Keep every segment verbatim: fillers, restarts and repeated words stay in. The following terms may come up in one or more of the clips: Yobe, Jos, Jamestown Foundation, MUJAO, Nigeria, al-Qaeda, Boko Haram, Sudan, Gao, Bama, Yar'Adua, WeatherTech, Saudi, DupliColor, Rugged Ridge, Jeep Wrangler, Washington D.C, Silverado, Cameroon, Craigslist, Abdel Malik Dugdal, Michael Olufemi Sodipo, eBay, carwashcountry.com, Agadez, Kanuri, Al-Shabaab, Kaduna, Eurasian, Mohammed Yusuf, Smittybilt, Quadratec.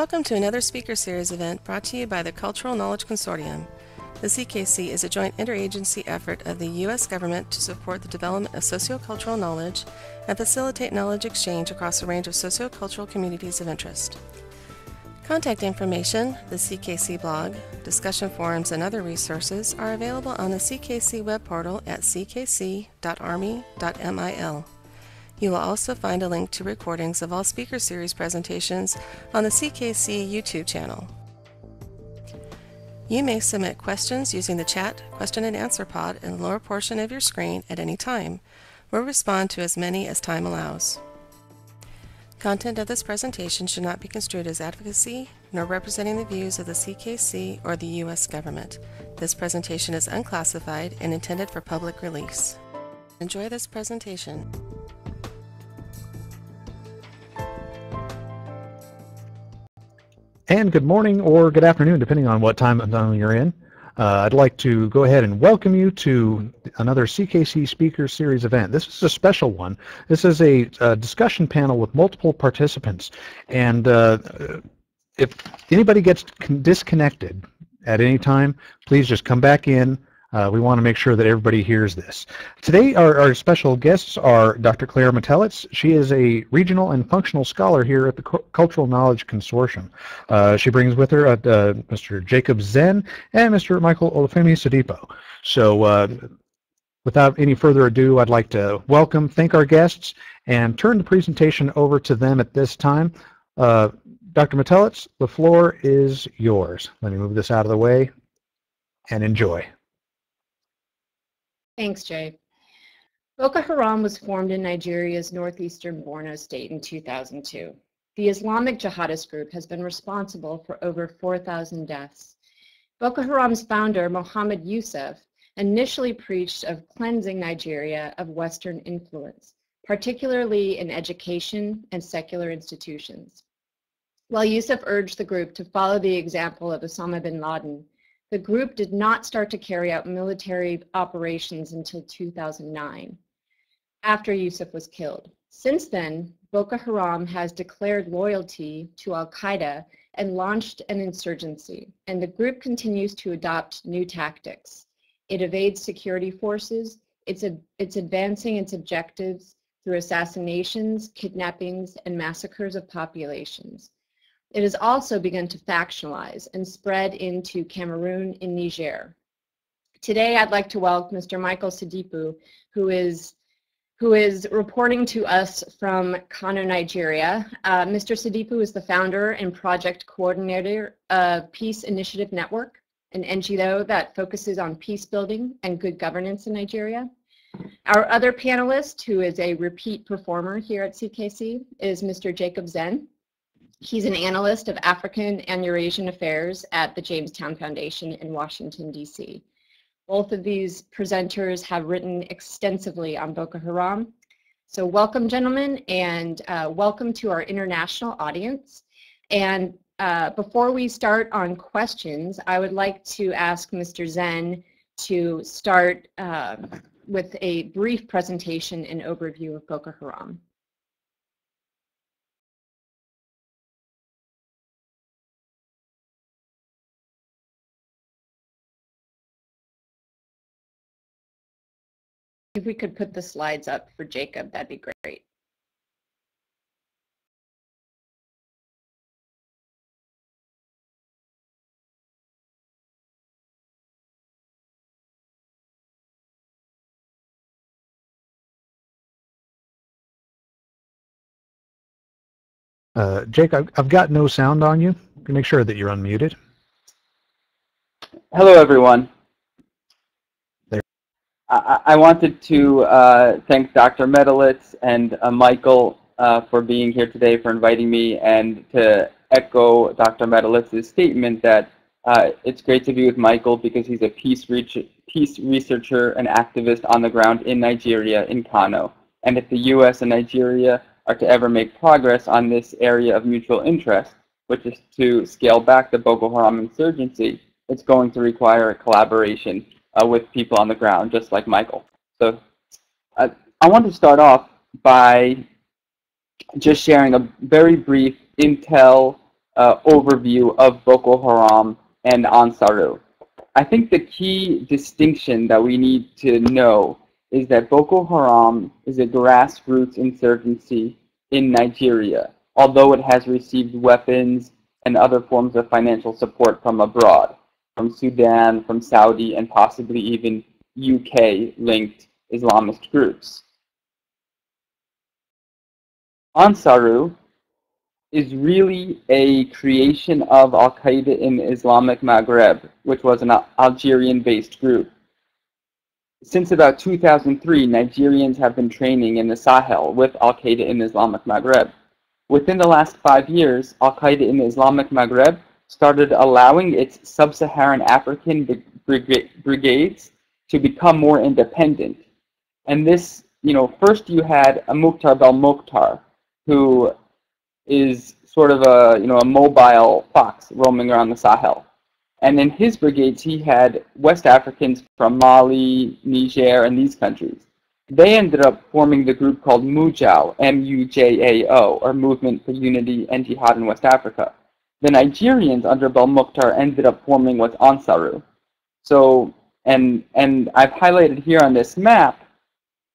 Welcome to another speaker series event brought to you by the Cultural Knowledge Consortium. The C K C is a joint interagency effort of the U S government to support the development of sociocultural knowledge and facilitate knowledge exchange across a range of sociocultural communities of interest. Contact information, the C K C blog, discussion forums, and other resources are available on the C K C web portal at c k c dot army dot mil. You will also find a link to recordings of all speaker series presentations on the C K C YouTube channel. You may submit questions using the chat, question and answer pod in the lower portion of your screen at any time. We'll respond to as many as time allows. Content of this presentation should not be construed as advocacy, nor representing the views of the C K C or the U S government. This presentation is unclassified and intended for public release. Enjoy this presentation. And good morning or good afternoon, depending on what time zone you're in. Uh, I'd like to go ahead and welcome you to another C K C Speaker Series event. This is a special one. This is a, a discussion panel with multiple participants. And uh, if anybody gets disconnected at any time, please just come back in. Uh, we want to make sure that everybody hears this. Today our, our special guests are Doctor Claire Metelits. She is a regional and functional scholar here at the C Cultural Knowledge Consortium. Uh, she brings with her uh, uh, Mister Jacob Zenn and Mister Michael Olufemi Sodipo. So uh, without any further ado, I'd like to welcome, thank our guests, and turn the presentation over to them at this time. Uh, Doctor Metelits, the floor is yours. Let me move this out of the way and enjoy. Thanks, Jay. Boko Haram was formed in Nigeria's northeastern Borno state in two thousand two. The Islamic jihadist group has been responsible for over four thousand deaths. Boko Haram's founder, Mohammed Yusuf, initially preached of cleansing Nigeria of Western influence, particularly in education and secular institutions. While Yusuf urged the group to follow the example of Usama bin Laden, the group did not start to carry out military operations until two thousand nine, after Yusuf was killed. Since then, Boko Haram has declared loyalty to al-Qaeda and launched an insurgency, and the group continues to adopt new tactics. It evades security forces, it's, a, it's advancing its objectives through assassinations, kidnappings, and massacres of populations. It has also begun to factionalize and spread into Cameroon and Niger. Today, I'd like to welcome Mister Michael Sodipo, who is, who is reporting to us from Kano, Nigeria. Uh, Mister Sodipo is the founder and project coordinator of Peace Initiative Network, an N G O that focuses on peace building and good governance in Nigeria. Our other panelist, who is a repeat performer here at C K C, is Mister Jacob Zenn. He's an analyst of African and Eurasian affairs at the Jamestown Foundation in Washington, D C Both of these presenters have written extensively on Boko Haram. So welcome, gentlemen, and uh, welcome to our international audience. And uh, before we start on questions, I would like to ask Mister Zenn to start uh, with a brief presentation and overview of Boko Haram. If we could put the slides up for Jacob, that'd be great. Uh, Jake, I've, I've got no sound on you. Make sure that you're unmuted. Hello, everyone. I wanted to uh, thank Doctor Metelits and uh, Michael uh, for being here today, for inviting me, and to echo Doctor Metelits' statement that uh, it's great to be with Michael because he's a peace, peace researcher and activist on the ground in Nigeria, in Kano. And if the U S and Nigeria are to ever make progress on this area of mutual interest, which is to scale back the Boko Haram insurgency, it's going to require a collaboration Uh, with people on the ground, just like Michael. So uh, I want to start off by just sharing a very brief intel uh, overview of Boko Haram and Ansaru. I think the key distinction that we need to know is that Boko Haram is a grassroots insurgency in Nigeria, although it has received weapons and other forms of financial support from abroad, from Sudan, from Saudi, and possibly even U K-linked Islamist groups. Ansaru is really a creation of Al-Qaeda in Islamic Maghreb, which was an Algerian-based group. Since about two thousand three, Nigerians have been training in the Sahel with Al-Qaeda in Islamic Maghreb. Within the last five years, Al-Qaeda in Islamic Maghreb started allowing its sub-Saharan African brigades to become more independent. And this, you know, first you had a Mokhtar Belmokhtar, who is sort of a, you know, a mobile fox roaming around the Sahel. And in his brigades, he had West Africans from Mali, Niger, and these countries. They ended up forming the group called MUJAO, M U J A O, or Movement for Unity and Jihad in West Africa. The Nigerians under Belmokhtar ended up forming what's Ansaru. So, and, and I've highlighted here on this map,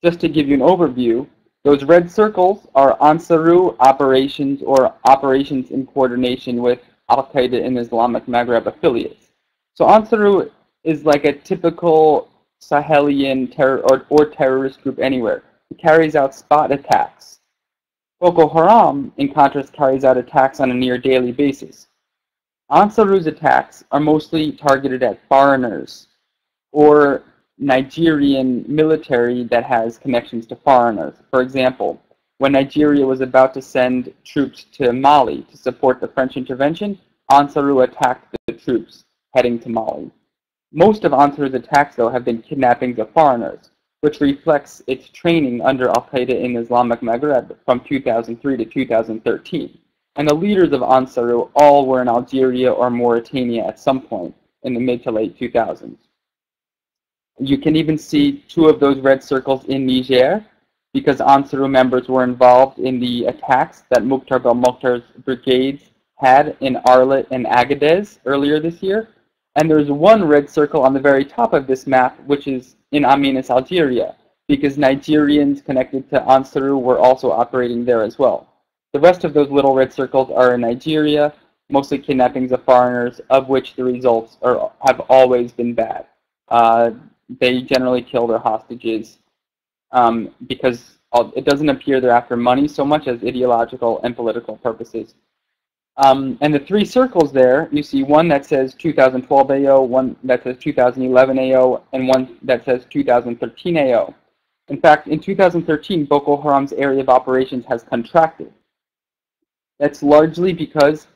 just to give you an overview, those red circles are Ansaru operations or operations in coordination with Al-Qaeda in Islamic Maghreb affiliates. So Ansaru is like a typical Sahelian terror or, or terrorist group anywhere. It carries out spot attacks. Boko Haram, in contrast, carries out attacks on a near daily basis. Ansaru's attacks are mostly targeted at foreigners or Nigerian military that has connections to foreigners. For example, when Nigeria was about to send troops to Mali to support the French intervention, Ansaru attacked the troops heading to Mali. Most of Ansaru's attacks, though, have been kidnappings of foreigners, which reflects its training under Al-Qaeda in Islamic Maghreb from two thousand three to two thousand thirteen. And the leaders of Ansaru all were in Algeria or Mauritania at some point in the mid to late two thousands. You can even see two of those red circles in Niger, because Ansaru members were involved in the attacks that Mokhtar Belmokhtar's brigades had in Arlit and Agadez earlier this year. And there's one red circle on the very top of this map, which is in Amenas, Algeria, because Nigerians connected to Ansaru were also operating there as well. The rest of those little red circles are in Nigeria, mostly kidnappings of foreigners, of which the results are, have always been bad. Uh, they generally kill their hostages. Um, because it doesn't appear they're after money so much as ideological and political purposes. Um, and the three circles there, you see one that says two thousand twelve A O, one that says two thousand eleven A O, and one that says two thousand thirteen A O. In fact, in two thousand thirteen, Boko Haram's area of operations has contracted. That's largely because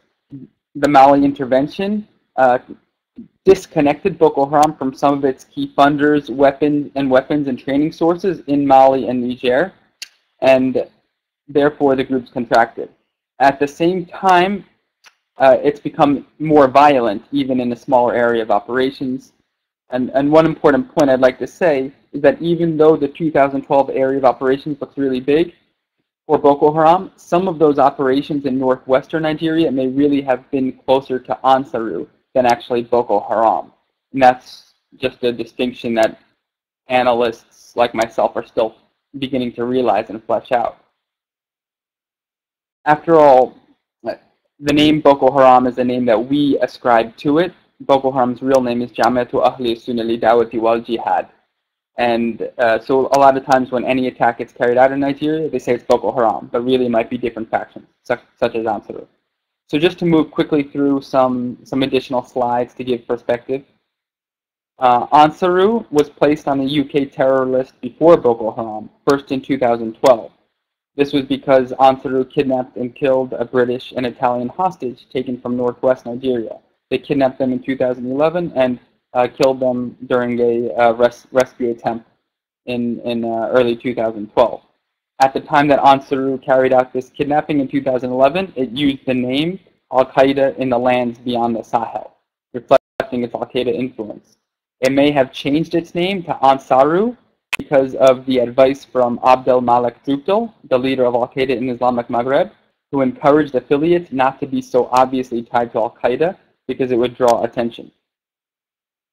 the Mali intervention uh, disconnected Boko Haram from some of its key funders, weapons, and weapons and training sources in Mali and Niger, and therefore the groups contracted. At the same time, uh, it's become more violent, even in a smaller area of operations. And, and one important point I'd like to say is that even though the two thousand twelve area of operations looks really big for Boko Haram, some of those operations in northwestern Nigeria may really have been closer to Ansaru than actually Boko Haram. And that's just a distinction that analysts like myself are still beginning to realize and flesh out. After all, the name Boko Haram is a name that we ascribe to it. Boko Haram's real name is Jama'atu Ahli Sunnah Li Dawati Wal Jihad. And uh, so a lot of times when any attack is carried out in Nigeria, they say it's Boko Haram, but really it might be different factions, such, such as Ansaru. So just to move quickly through some, some additional slides to give perspective. Uh, Ansaru was placed on the U K terror list before Boko Haram, first in two thousand twelve. This was because Ansaru kidnapped and killed a British and Italian hostage taken from northwest Nigeria. They kidnapped them in two thousand eleven and uh, killed them during a uh, res rescue attempt in, in uh, early two thousand twelve. At the time that Ansaru carried out this kidnapping in two thousand eleven, it used the name Al-Qaeda in the lands beyond the Sahel, reflecting its Al-Qaeda influence. It may have changed its name to Ansaru because of the advice from Abdel Malik Dugdal, the leader of Al-Qaeda in Islamic Maghreb, who encouraged affiliates not to be so obviously tied to al-Qaeda because it would draw attention.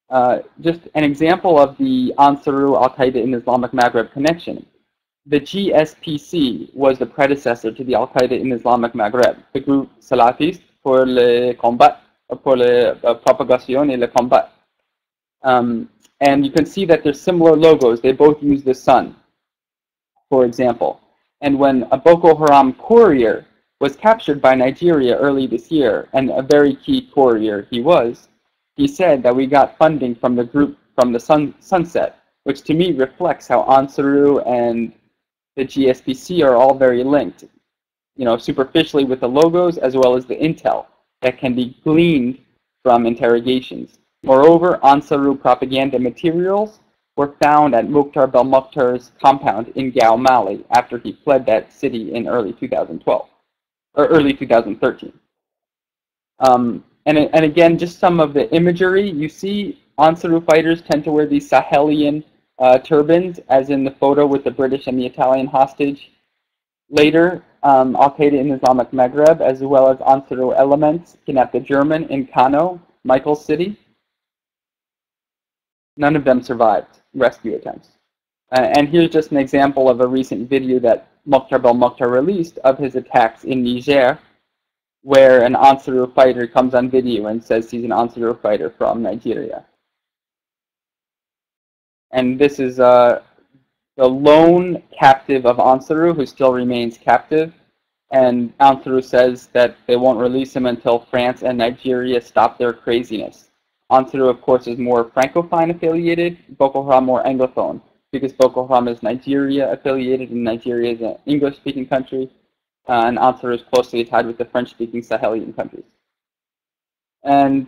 Uh, just an example of the Ansaru al-Qaeda in Islamic Maghreb connection. The G S P C was the predecessor to the Al-Qaeda in Islamic Maghreb, the group Salafist pour le combat, pour la propagation et le combat. Um, and you can see that they're similar logos. They both use the sun, for example. And when a Boko Haram courier was captured by Nigeria early this year, and a very key courier he was, he said that we got funding from the group from the sun, sunset, which to me reflects how Ansaru and the G S P C are all very linked, you know, superficially with the logos as well as the intel that can be gleaned from interrogations. Moreover, Ansaru propaganda materials were found at Mokhtar Belmokhtar's compound in Gao, Mali, after he fled that city in early two thousand twelve, or early two thousand thirteen. Um, and, and again, just some of the imagery you see, Ansaru fighters tend to wear these Sahelian Uh, turbans, as in the photo with the British and the Italian hostage. Later, um, Al-Qaeda in Islamic Maghreb, as well as Ansaru elements, kidnapped the German in Kano, Michael's city. None of them survived rescue attempts. Uh, and here's just an example of a recent video that Mokhtar Belmokhtar released of his attacks in Niger, where an Ansaru fighter comes on video and says he's an Ansaru fighter from Nigeria. And this is uh, the lone captive of Ansaru, who still remains captive. And Ansaru says that they won't release him until France and Nigeria stop their craziness. Ansaru, of course, is more Francophone affiliated, Boko Haram more Anglophone, because Boko Haram is Nigeria affiliated and Nigeria is an English-speaking country, uh, and Ansaru is closely tied with the French-speaking Sahelian countries. And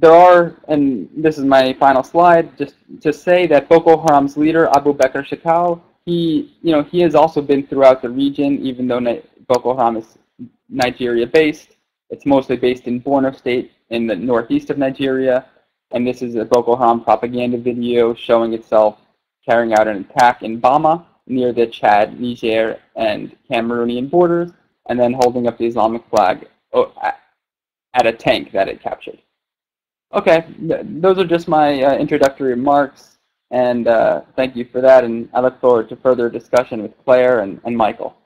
there are, and this is my final slide, just to say that Boko Haram's leader, Abu Bakr Shekau, he, you know, he has also been throughout the region, even though Boko Haram is Nigeria-based. It's mostly based in Borno state in the northeast of Nigeria. And this is a Boko Haram propaganda video showing itself carrying out an attack in Bama, near the Chad, Niger, and Cameroonian borders, and then holding up the Islamic flag at a tank that it captured. Okay, those are just my uh, introductory remarks, and uh, thank you for that, and I look forward to further discussion with Claire and, and Michael.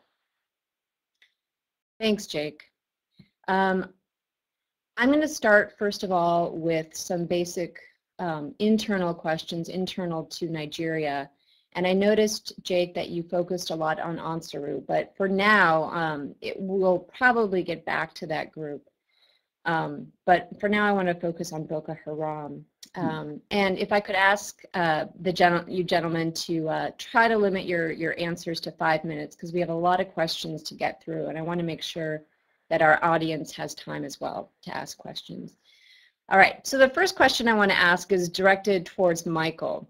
Thanks, Jake. Um, I'm going to start, first of all, with some basic um, internal questions, internal to Nigeria. And I noticed, Jake, that you focused a lot on Ansaru, but for now, um, it will probably get back to that group. Um, but for now, I want to focus on Boko Haram. Um, and if I could ask uh, the gen you gentlemen to uh, try to limit your, your answers to five minutes, because we have a lot of questions to get through, and I want to make sure that our audience has time as well to ask questions. All right, so the first question I want to ask is directed towards Michael.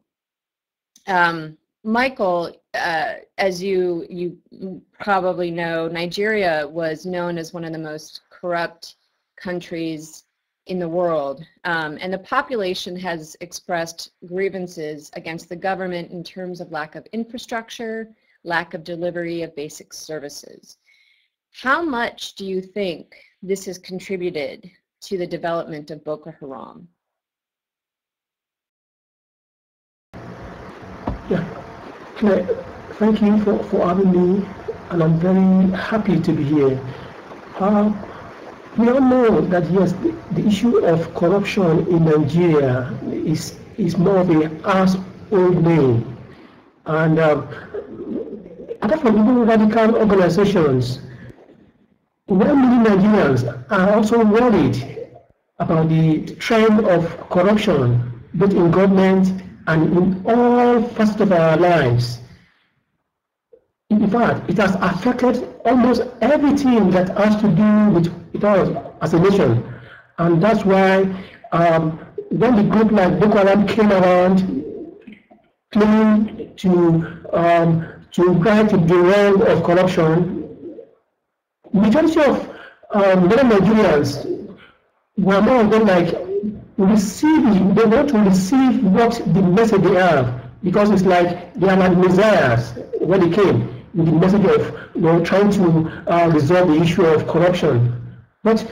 Um, Michael, uh, as you, you probably know, Nigeria was known as one of the most corrupt countries in the world, um, and the population has expressed grievances against the government in terms of lack of infrastructure, lack of delivery of basic services. How much do you think this has contributed to the development of Boko Haram? Yeah, thank you for, for having me, and I'm very happy to be here. Uh, We all know that, yes, the, the issue of corruption in Nigeria is, is more of a household name. And um, apart from even radical organizations, one million Nigerians are also worried about the trend of corruption, both in government and in all facets of our lives. In fact, it has affected almost everything that has to do with it all as a nation, and that's why um, when the group like Boko Haram came around claiming to um, to try to derail of corruption, majority of um, many Nigerians were more of them like receive they want to receive what the message they have, because it's like they are like messiahs when they came. with the message of you know, trying to uh, resolve the issue of corruption. But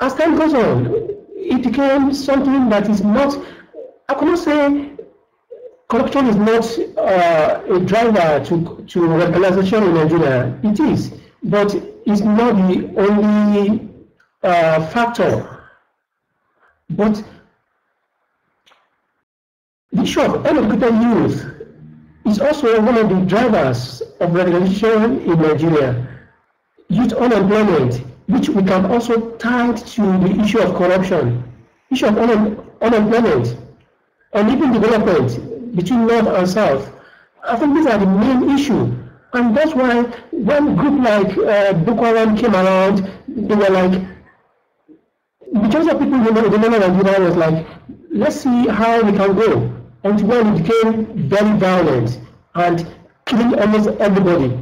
as time goes on, it became something that is not, I cannot say corruption is not uh, a driver to, to radicalization in Nigeria. It is, but it's not the only uh, factor. But the issue of uneducated youth is also one of the drivers of radicalization in Nigeria. Youth unemployment, which we can also tie to the issue of corruption, issue of un unemployment, and even development between North and South. I think these are the main issue. And that's why one group like uh, Boko Haram came around, they were like, because of people who were in Nigeria was like, let's see how we can go. And when it became very violent and killing almost everybody.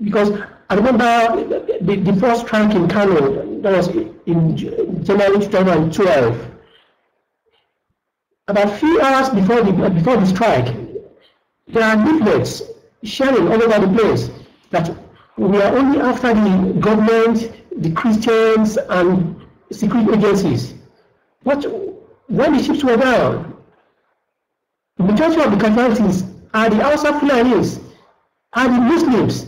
Because I remember the, the first strike in Kano, that was in January two thousand twelve. About three hours before the, before the strike, there are leaflets sharing all over the place that we are only after the government, the Christians, and secret agencies. But when the ships were down, the majority of the casualties are the Hausa Fulanis, are the Muslims,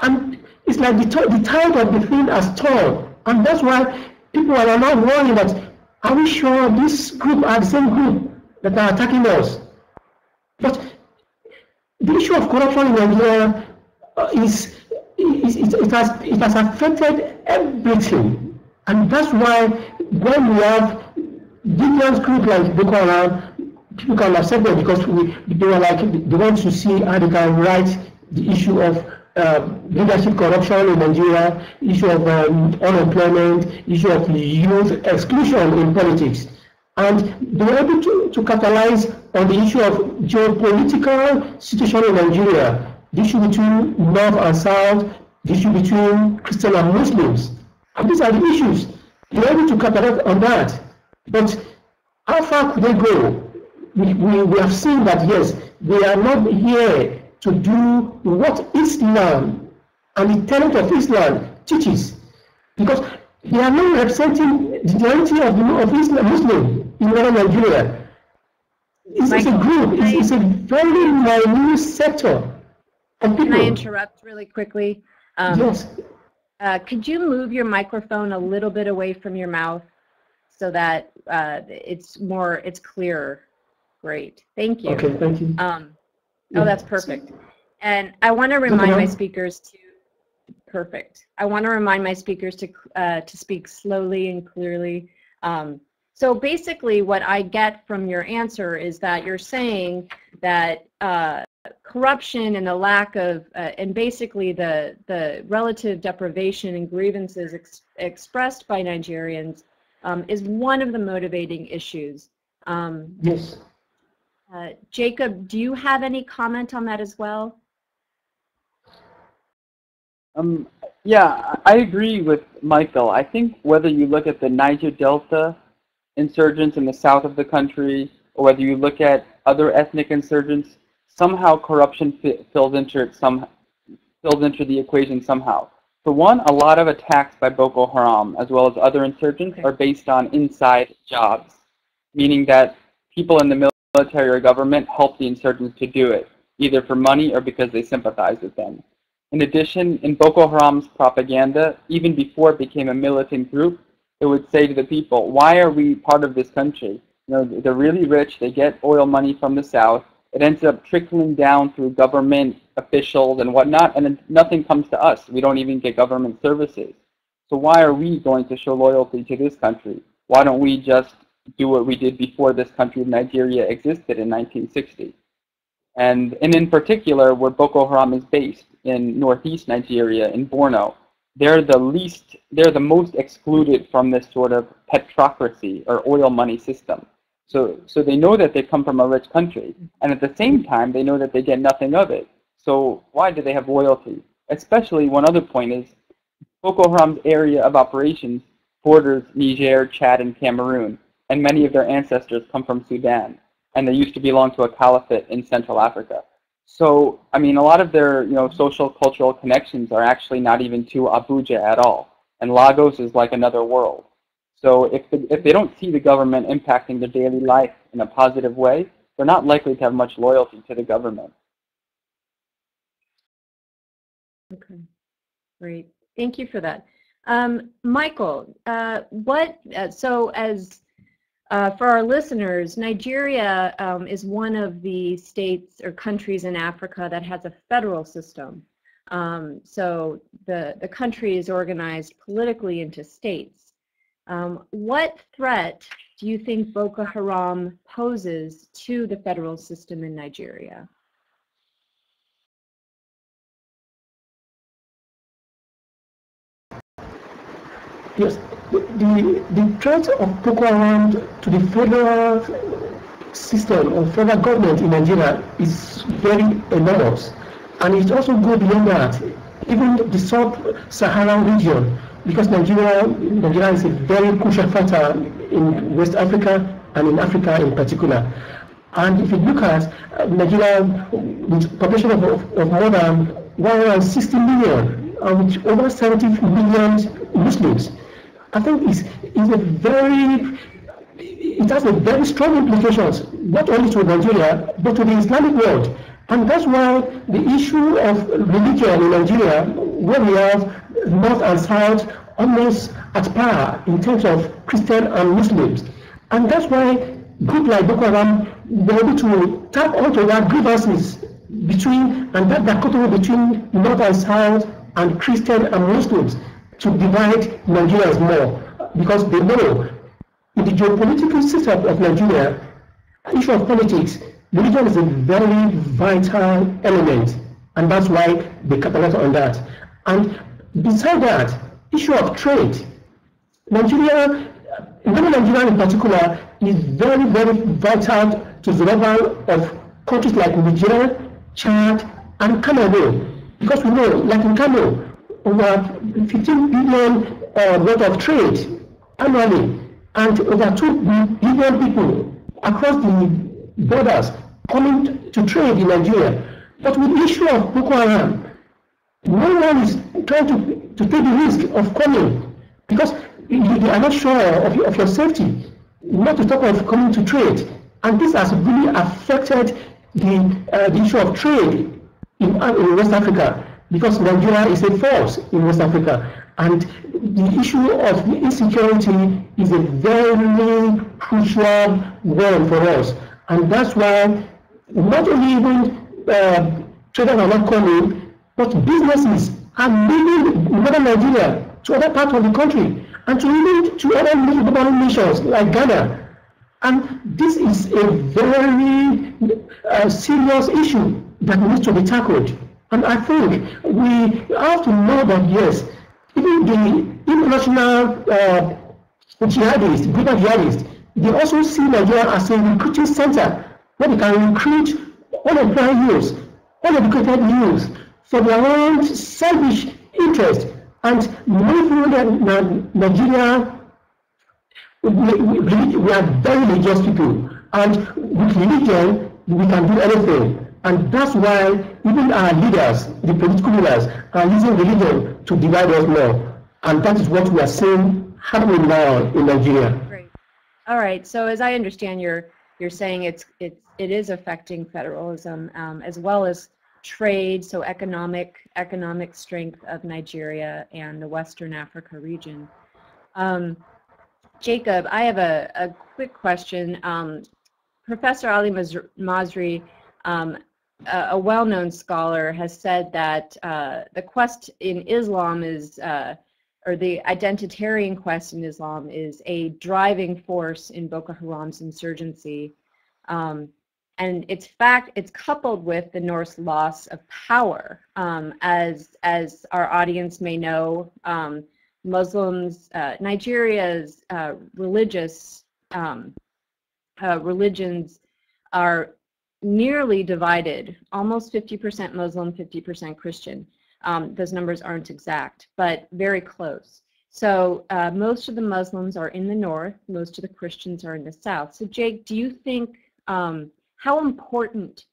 and it's like the, the tide of the thing has torn, and that's why people are now worrying that, are we sure this group are the same group that are attacking us? But the issue of corruption in Nigeria uh, is, is, is it, has, it has affected everything, and that's why when we have different groups like Boko Haram, people can accept them because we, they were like they want to see how they can right the issue of uh, leadership corruption in Nigeria, issue of um, unemployment, issue of youth exclusion in politics, and they were able to, to catalyze on the issue of geopolitical situation in Nigeria, the issue between North and South, the issue between Christians and Muslims, and these are the issues they were able to catalyze on that. But how far could they go? We, we, we have seen that, yes, they are not here to do what Islam and the tenet of Islam teaches, because they are not representing the reality of, of Islam, Muslim in northern Nigeria. It's, it's a group, it's, I, it's a very minute sector of people. Can I interrupt really quickly? Um, yes. Uh, could you move your microphone a little bit away from your mouth so that uh, it's more, it's clearer? Great, thank you. Okay, thank you. Um, oh, that's perfect. And I want to remind my speakers to perfect. I want to remind my speakers to uh, to speak slowly and clearly. Um, so basically, what I get from your answer is that you're saying that uh, corruption and the lack of uh, and basically the the relative deprivation and grievances ex expressed by Nigerians um, is one of the motivating issues. Um, yes. Uh, Jacob, do you have any comment on that as well? Um, yeah, I agree with Michael. I think whether you look at the Niger Delta insurgents in the south of the country, or whether you look at other ethnic insurgents, somehow corruption fills into it some fills into the equation somehow. For one, a lot of attacks by Boko Haram as well as other insurgents okay. are based on inside jobs, meaning that people in the military military or government help the insurgents to do it, either for money or because they sympathize with them. In addition, in Boko Haram's propaganda, even before it became a militant group, it would say to the people, why are we part of this country? You know, they're really rich, they get oil money from the south, it ends up trickling down through government officials and whatnot, and then nothing comes to us. We don't even get government services. So why are we going to show loyalty to this country? Why don't we just do what we did before this country of Nigeria existed in nineteen sixty. And, and in particular, where Boko Haram is based, in northeast Nigeria, in Borno, they're the least, they're the most excluded from this sort of petrocracy or oil money system. So, so they know that they come from a rich country, and at the same time, they know that they get nothing of it. So why do they have loyalty? Especially one other point is, Boko Haram's area of operations borders Niger, Chad, and Cameroon. And many of their ancestors come from Sudan, and they used to belong to a caliphate in Central Africa. So, I mean, a lot of their, you know, social cultural connections are actually not even to Abuja at all. And Lagos is like another world. So if, the, if they don't see the government impacting their daily life in a positive way, they're not likely to have much loyalty to the government. Okay, great. Thank you for that. Um, Michael, uh, what, uh, so as, uh, for our listeners, Nigeria um, is one of the states or countries in Africa that has a federal system. Um, so the, the country is organized politically into states. Um, what threat do you think Boko Haram poses to the federal system in Nigeria? Yes, the, the threat of Boko Haram to the federal system or federal government in Nigeria is very enormous, and it also goes beyond that, even the sub-Saharan region, because Nigeria, Nigeria is a very crucial factor in West Africa and in Africa in particular. And if you look at Nigeria, with population of, of, of more than one hundred sixty million, and with over seventy million Muslims, I think it's, it's a very, it has a very strong implications, not only to Nigeria, but to the Islamic world. And that's why the issue of religion in Nigeria, where we have North and South almost at par in terms of Christian and Muslims. And that's why groups like Boko Haram were able to tap onto that grievances between, and that dichotomy between North and South and Christian and Muslims, to divide Nigerians more, because they know in the geopolitical system of Nigeria, the issue of politics, religion is a very vital element, and that's why they capitalize on that. And beside that, issue of trade, Nigeria, northern Nigeria in particular, is very, very vital to the level of countries like Niger, Chad, and Cameroon, because we know, like in Kano, over fifteen billion uh, worth of trade annually, and over two billion people across the borders coming to trade in Nigeria. But with the issue of Boko Haram, no one is trying to, to take the risk of coming, because you are not sure of, of your safety, not to talk of coming to trade. And this has really affected the, uh, the issue of trade in, in West Africa, because Nigeria is a force in West Africa, and the issue of insecurity is a very crucial one for us. And that's why not only even uh, traders are not coming, but businesses are leaving northern Nigeria to other parts of the country, and to even to other neighboring nations like Ghana. And this is a very uh, serious issue that needs to be tackled. And I think we have to know that, yes, even the international uh, jihadists, global jihadists, they also see Nigeria as a recruiting center where they can recruit all of their youths, all of the educated youths, for their own selfish interest. And moving Nigeria, we are very religious people, and with religion, we can do anything. And that's why even our leaders, the political leaders, are using religion to divide us more. And that is what we are seeing happening now in Nigeria. Great. All right. So as I understand, you're you're saying it's it's it is affecting federalism um, as well as trade, so economic economic strength of Nigeria and the Western Africa region. Um, Jacob, I have a, a quick question. Um, Professor Ali Masri, um, a well-known scholar, has said that uh, the quest in Islam is, uh, or the identitarian quest in Islam is a driving force in Boko Haram's insurgency, um, and it's fact it's coupled with the Norse loss of power. Um, as as our audience may know, um, Muslims, uh, Nigeria's uh, religious um, uh, religions are nearly divided, almost fifty percent Muslim, fifty percent Christian. Um, those numbers aren't exact, but very close. So uh, most of the Muslims are in the north, most of the Christians are in the south. So Jake, do you think, um, how important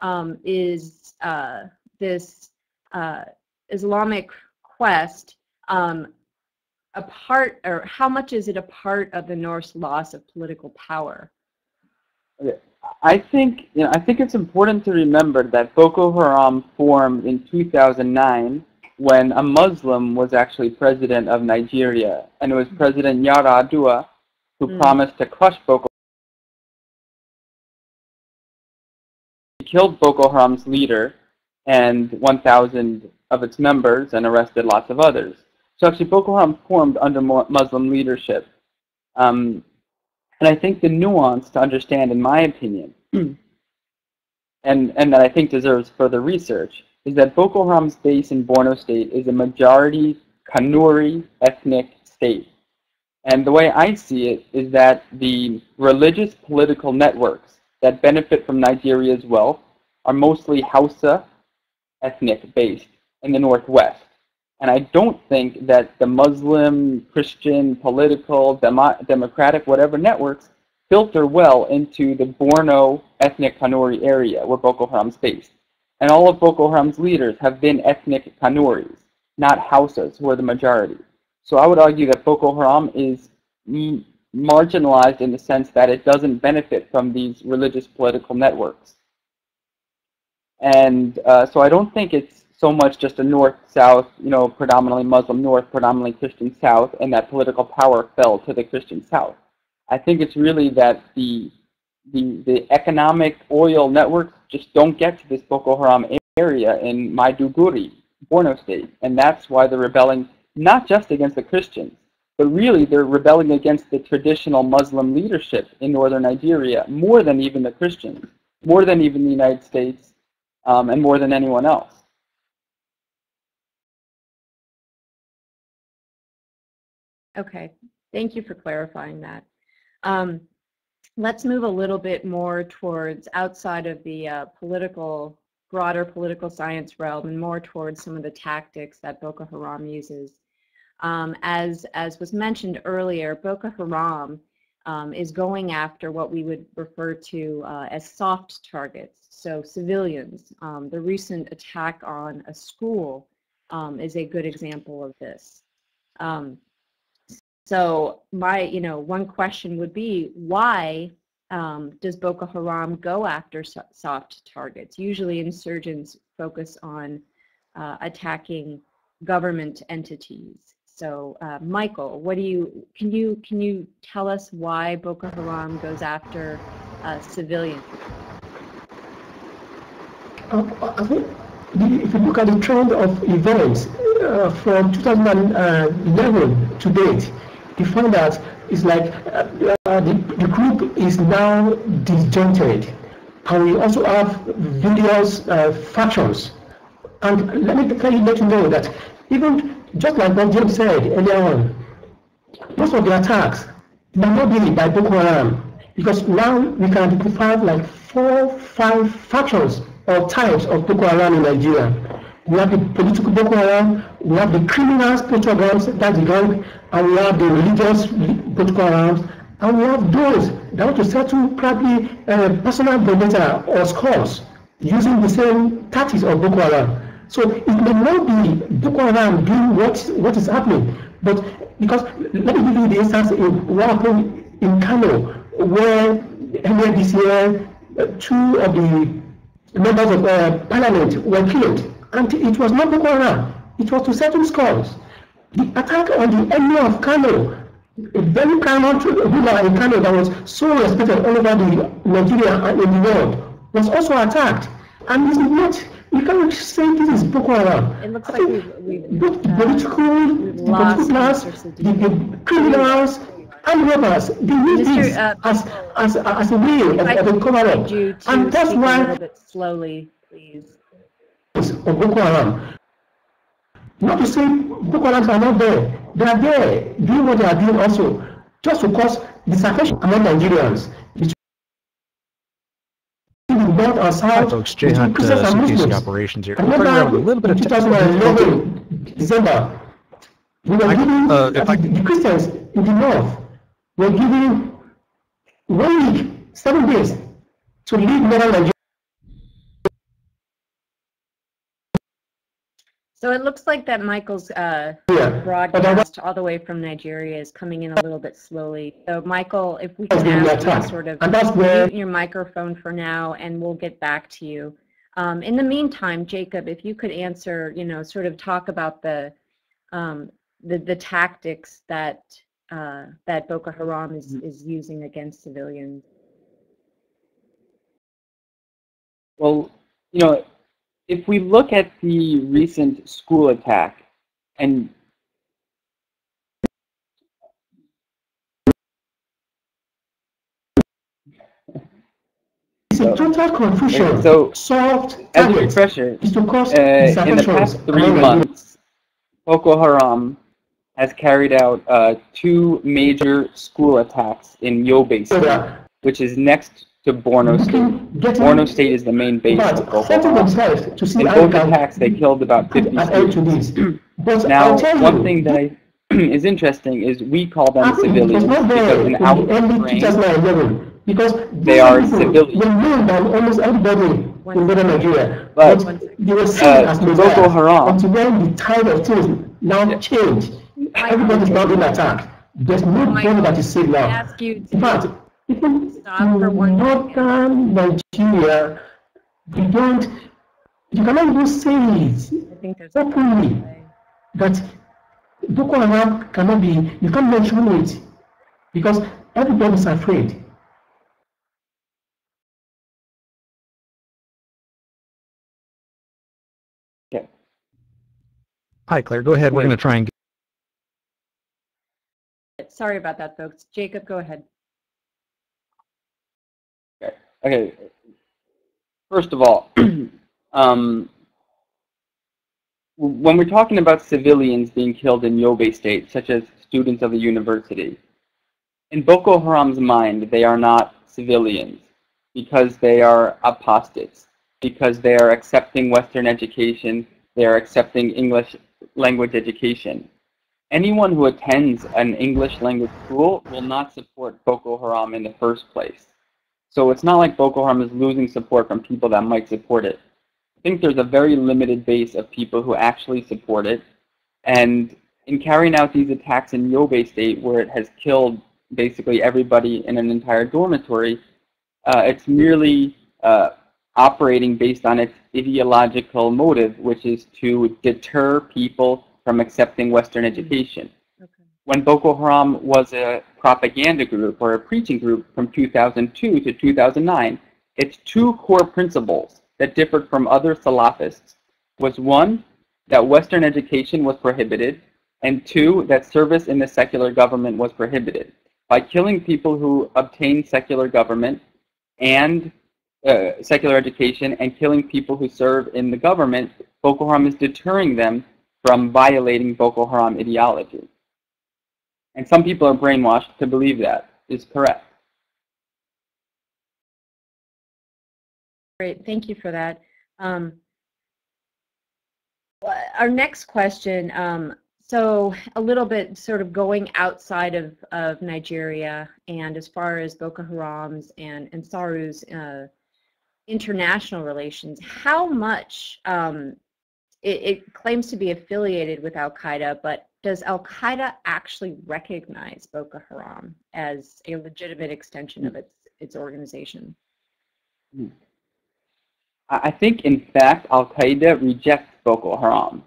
um, is uh, this uh, Islamic quest um, a part, or how much is it a part of the Norse loss of political power? Okay. I think you know, I think it's important to remember that Boko Haram formed in two thousand nine when a Muslim was actually president of Nigeria, and it was President Yar'Adua who mm. promised to crush Boko Haram. He killed Boko Haram's leader and one thousand of its members and arrested lots of others. So actually Boko Haram formed under Muslim leadership. Um, And I think the nuance to understand, in my opinion, and, and that I think deserves further research, is that Boko Haram's base in Borno State is a majority Kanuri ethnic state. And the way I see it is that the religious political networks that benefit from Nigeria's wealth are mostly Hausa ethnic based in the Northwest. And I don't think that the Muslim, Christian, political, demo democratic, whatever networks filter well into the Borno ethnic Kanuri area where Boko Haram's based. And all of Boko Haram's leaders have been ethnic Kanuris, not Hausas, who are the majority. So I would argue that Boko Haram is marginalized in the sense that it doesn't benefit from these religious political networks. And uh, so I don't think it's so much just a north-south, you know, predominantly Muslim north, predominantly Christian south, and that political power fell to the Christian south. I think it's really that the, the, the economic oil networks just don't get to this Boko Haram area in Maiduguri, Borno State, and that's why they're rebelling, not just against the Christians, but really they're rebelling against the traditional Muslim leadership in northern Nigeria, more than even the Christians, more than even the United States, um, and more than anyone else. Okay, thank you for clarifying that. Um, let's move a little bit more towards outside of the uh, political, broader political science realm, and more towards some of the tactics that Boko Haram uses. Um, as, as was mentioned earlier, Boko Haram um, is going after what we would refer to uh, as soft targets, so civilians. Um, the recent attack on a school um, is a good example of this. Um, So my, you know, one question would be, why um, does Boko Haram go after so soft targets? Usually insurgents focus on uh, attacking government entities. So uh, Michael, what do you, can you, can you tell us why Boko Haram goes after uh, civilians? Uh, I think if you look at the trend of events uh, from two thousand eleven to date, you find that it's like uh, uh, the, the group is now disjointed, and we also have various uh, factions. And let me tell you, let you know that even just like what James said earlier on, most of the attacks might not be by Boko Haram, because now we can identify like four, five factions or types of Boko Haram in Nigeria. We have the political Boko Haram, we have the criminals, programs, that's the gang, and we have the religious Boko Haram, and we have those that want to settle probably uh, personal vendetta or scores using the same tactics of Boko Haram. So it may not be Boko Haram doing what, what is happening, but because, let me give you the instance in what happened in Kano, where earlier this year, uh, two of the members of uh, parliament were killed. And it was not Boko Haram, it was to settle scores. The attack on the emir of Kano, a very prominent ruler in Kano that was so respected all over the Nigeria and in the world, was also attacked. And this is not, you can't say this is Boko Haram. It looks I like we've, we've both uh, political, we've the political class, the, the criminals, and robbers, they use this uh, as, as, as a way of, of a cover-up. And that's why. A little bit slowly, please. Of Boko Haram. Not to say Boko Haram are not there. They are there doing what they are doing also, just to cause disaffection among Nigerians. Between the North and South, between Christians and Muslims. Operations here. I remember in two thousand eleven, December, we were I, giving uh, if I, the Christians in the North were giving one week, seven days to leave northern Nigeria. So it looks like that Michael's uh, yeah. broadcast all the way from Nigeria is coming in a little bit slowly. So Michael, if we can ask you to sort of mute your microphone for now, and we'll get back to you. Um, in the meantime, Jacob, if you could answer, you know, sort of talk about the um, the, the tactics that uh, that Boko Haram is is using against civilians. Well, you know, if we look at the recent school attack, and it's so, a total confusion. So, soft as a refresher, is to cause uh, in the past three months, Boko Haram has carried out uh, two major school attacks in Yobe, Sudan, which is next to Borno State. Borno State is the main base of Boko Haram. To see in both attacks, they killed about fifty students. Now, one thing that I is interesting is we call them civilians because in our brain, because they are civilians. Almost everybody in Nigeria, but they were seen as Boko Haram. Until when the tide of things now changed, everybody's now being attacked. There's no one that is safe now. In fact, even in northern Nigeria, you don't, you cannot even say it openly that Boko Haram cannot be, you can't mention it because everybody's afraid. Okay. Hi, Claire, go ahead. We're going to try and get. Sorry about that, folks. Jacob, go ahead. Okay, first of all, um, when we're talking about civilians being killed in Yobe State, such as students of a university, in Boko Haram's mind, they are not civilians because they are apostates, because they are accepting Western education, they are accepting English language education. Anyone who attends an English language school will not support Boko Haram in the first place. So it's not like Boko Haram is losing support from people that might support it. I think there's a very limited base of people who actually support it. And in carrying out these attacks in Yobe State, where it has killed basically everybody in an entire dormitory, uh, it's merely uh, operating based on its ideological motive, which is to deter people from accepting Western education. When Boko Haram was a propaganda group or a preaching group from two thousand two to two thousand nine, its two core principles that differed from other Salafists was one, that Western education was prohibited, and two, that service in the secular government was prohibited. By killing people who obtained secular government and uh, secular education and killing people who serve in the government, Boko Haram is deterring them from violating Boko Haram ideology. And some people are brainwashed to believe that is correct. Great, thank you for that. Um, our next question, um, so a little bit sort of going outside of, of Nigeria and as far as Boko Haram's and Ansaru's uh, international relations, how much um, it, it claims to be affiliated with al-Qaeda, but does al-Qaeda actually recognize Boko Haram as a legitimate extension of its, its organization? I think, in fact, al-Qaeda rejects Boko Haram.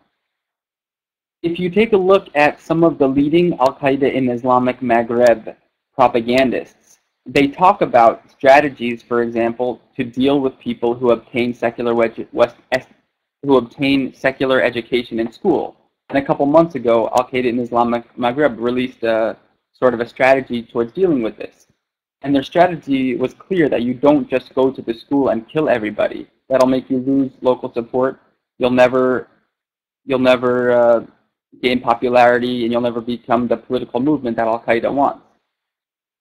If you take a look at some of the leading al-Qaeda in Islamic Maghreb propagandists, they talk about strategies, for example, to deal with people who obtain secular, West, who obtain secular education in school. And a couple months ago, al-Qaeda in Islamic Maghreb released a sort of a strategy towards dealing with this. And their strategy was clear that you don't just go to the school and kill everybody. That'll make you lose local support. You'll never, you'll never uh, gain popularity, and you'll never become the political movement that al-Qaeda wants.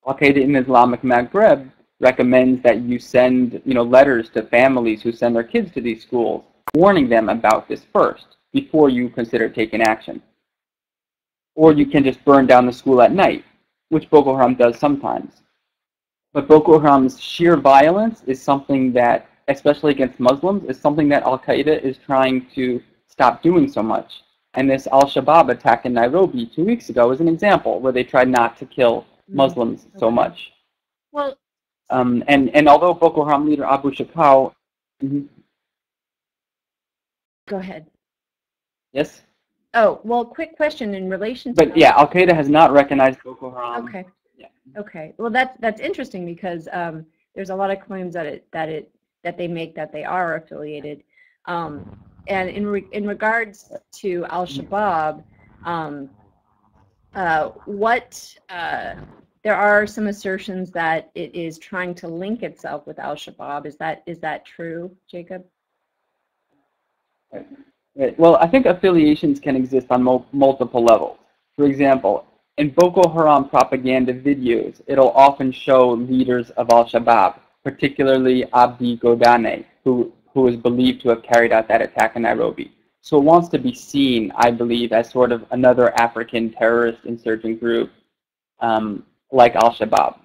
Al-Qaeda in Islamic Maghreb recommends that you send, you know, letters to families who send their kids to these schools, warning them about this first, before you consider taking action. Or you can just burn down the school at night, which Boko Haram does sometimes. But Boko Haram's sheer violence is something that, especially against Muslims, is something that al-Qaeda is trying to stop doing so much. And this Al-Shabaab attack in Nairobi two weeks ago was an example where they tried not to kill Muslims mm-hmm. so okay. much. Well, um, and, and although Boko Haram leader Abu Shekau... Mm-hmm. Go ahead. Yes? Oh, well, quick question in relation to... But yeah, Al-Qaeda has not recognized Boko Haram. Okay. Yeah. Okay. Well, that's, that's interesting because um, there's a lot of claims that it, that it, that they make that they are affiliated. Um, and in, re in regards to Al-Shabaab, um, uh, what... Uh, there are some assertions that it is trying to link itself with Al-Shabaab. Is that, is that true, Jacob? Right. Right. Well, I think affiliations can exist on mul multiple levels. For example, in Boko Haram propaganda videos, it'll often show leaders of Al-Shabaab, particularly Abdi Godane, who, who is believed to have carried out that attack in Nairobi. So it wants to be seen, I believe, as sort of another African terrorist insurgent group, um, like Al-Shabaab.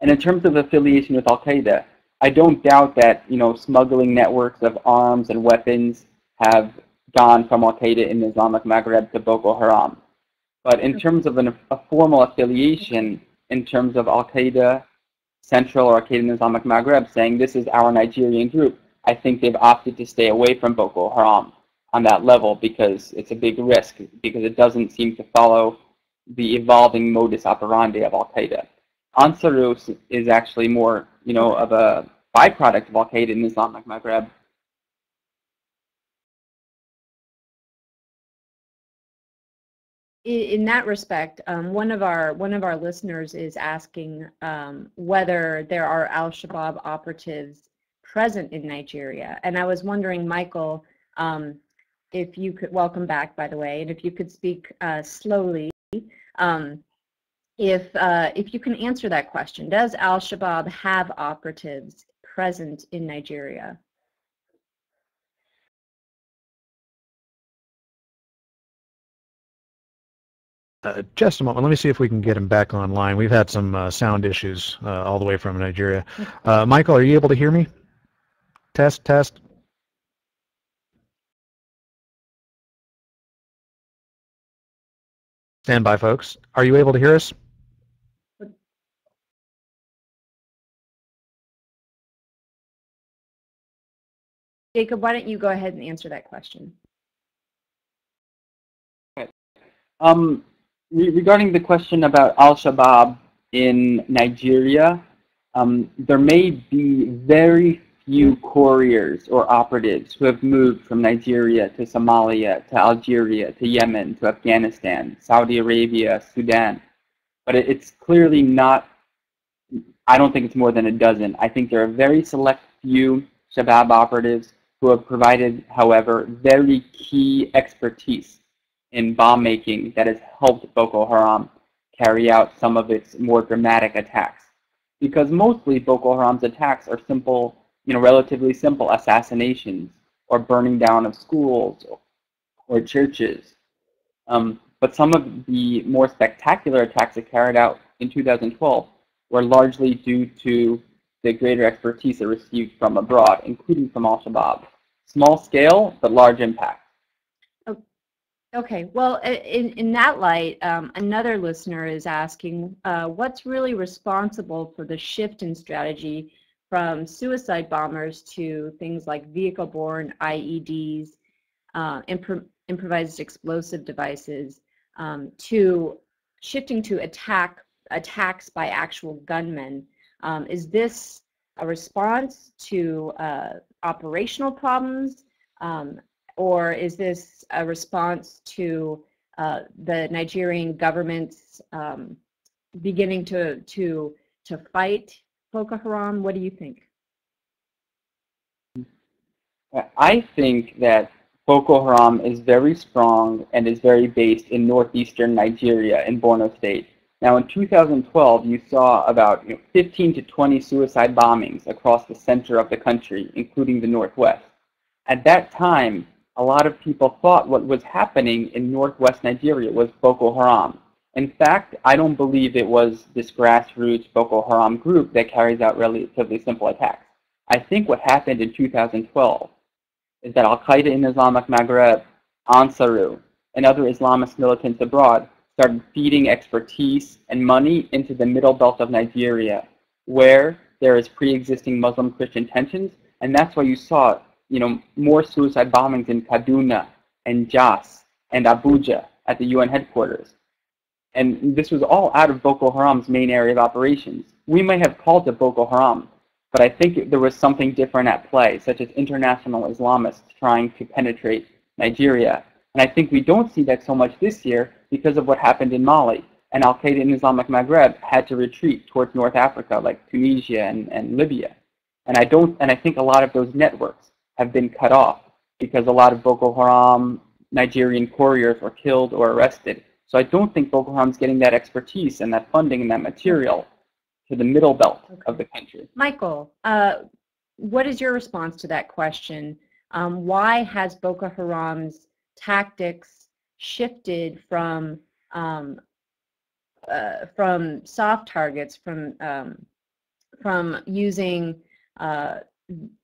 And in terms of affiliation with Al-Qaeda, I don't doubt that, you know, smuggling networks of arms and weapons have gone from Al-Qaeda in Islamic Maghreb to Boko Haram. But in terms of an, a formal affiliation, in terms of Al-Qaeda Central or Al-Qaeda in Islamic Maghreb saying this is our Nigerian group, I think they've opted to stay away from Boko Haram on that level because it's a big risk, because it doesn't seem to follow the evolving modus operandi of Al-Qaeda. Ansaru is actually more, you know, of a byproduct of Al-Qaeda in Islamic Maghreb. In that respect, um, one of our one of our listeners is asking um, whether there are Al-Shabaab operatives present in Nigeria, and I was wondering, Michael, um, if you could welcome back, by the way, and if you could speak uh, slowly. Um, if, uh, if you can answer that question, does Al-Shabaab have operatives present in Nigeria? Uh, just a moment. Let me see if we can get him back online. We've had some uh, sound issues uh, all the way from Nigeria. Uh, Michael, are you able to hear me? Test, test. Stand by, folks. Are you able to hear us? Jacob, why don't you go ahead and answer that question? Okay. Um, re regarding the question about Al-Shabaab in Nigeria, um, there may be very few couriers or operatives who have moved from Nigeria to Somalia, to Algeria, to Yemen, to Afghanistan, Saudi Arabia, Sudan. But it, it's clearly not, I don't think it's more than a dozen. I think there are very select few Shabaab operatives who have provided, however, very key expertise in bomb making that has helped Boko Haram carry out some of its more dramatic attacks. Because mostly Boko Haram's attacks are simple, you know, relatively simple assassinations or burning down of schools or, or churches. Um, but some of the more spectacular attacks that carried out in two thousand twelve were largely due to the greater expertise it received from abroad, including from Al-Shabaab. Small scale, but large impact. Okay, well, in, in that light, um, another listener is asking, uh, what's really responsible for the shift in strategy from suicide bombers to things like vehicle-borne I E Ds, uh, impro improvised explosive devices, um, to shifting to attack attacks by actual gunmen. Um, is this a response to uh, operational problems, um, or is this a response to uh, the Nigerian government's um, beginning to to to fight Boko Haram? What do you think? I think that Boko Haram is very strong and is very based in northeastern Nigeria in Borno State. Now in two thousand twelve, you saw about, you know, fifteen to twenty suicide bombings across the center of the country, including the northwest. At that time, a lot of people thought what was happening in northwest Nigeria was Boko Haram. In fact, I don't believe it was this grassroots Boko Haram group that carries out relatively simple attacks. I think what happened in two thousand twelve is that Al-Qaeda in Islamic Maghreb, Ansaru, and other Islamist militants abroad started feeding expertise and money into the middle belt of Nigeria, where there is pre-existing Muslim-Christian tensions, and that's why you saw, you know, more suicide bombings in Kaduna and Jos and Abuja at the U N headquarters. And this was all out of Boko Haram's main area of operations. We may have called it Boko Haram, but I think there was something different at play, such as international Islamists trying to penetrate Nigeria. And I think we don't see that so much this year because of what happened in Mali. And Al-Qaeda in Islamic Maghreb had to retreat towards North Africa, like Tunisia and, and Libya. And I don't, and I think a lot of those networks have been cut off because a lot of Boko Haram Nigerian couriers were killed or arrested. So I don't think Boko Haram's getting that expertise and that funding and that material to the middle belt okay. of the country. Michael, uh, what is your response to that question? Um, why has Boko Haram's tactics shifted from um, uh, from soft targets, from um, from using uh,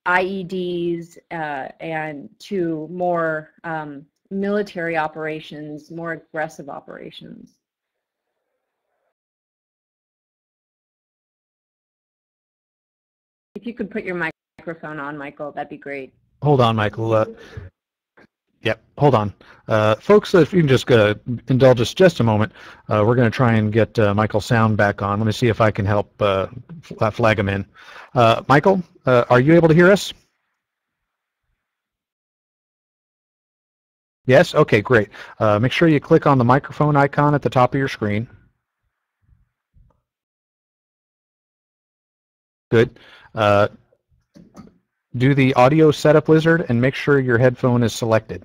I E Ds uh, and to more um, military operations, more aggressive operations? If you could put your microphone on, Michael, that'd be great. Hold on, Michael. Uh, yep, hold on. Uh, folks, if you can just uh, indulge us just a moment, uh, we're going to try and get uh, Michael's sound back on. Let me see if I can help uh, flag him in. Uh, Michael, uh, are you able to hear us? Yes? Okay, great. Uh, make sure you click on the microphone icon at the top of your screen. Good. Uh, do the audio setup wizard and make sure your headphone is selected.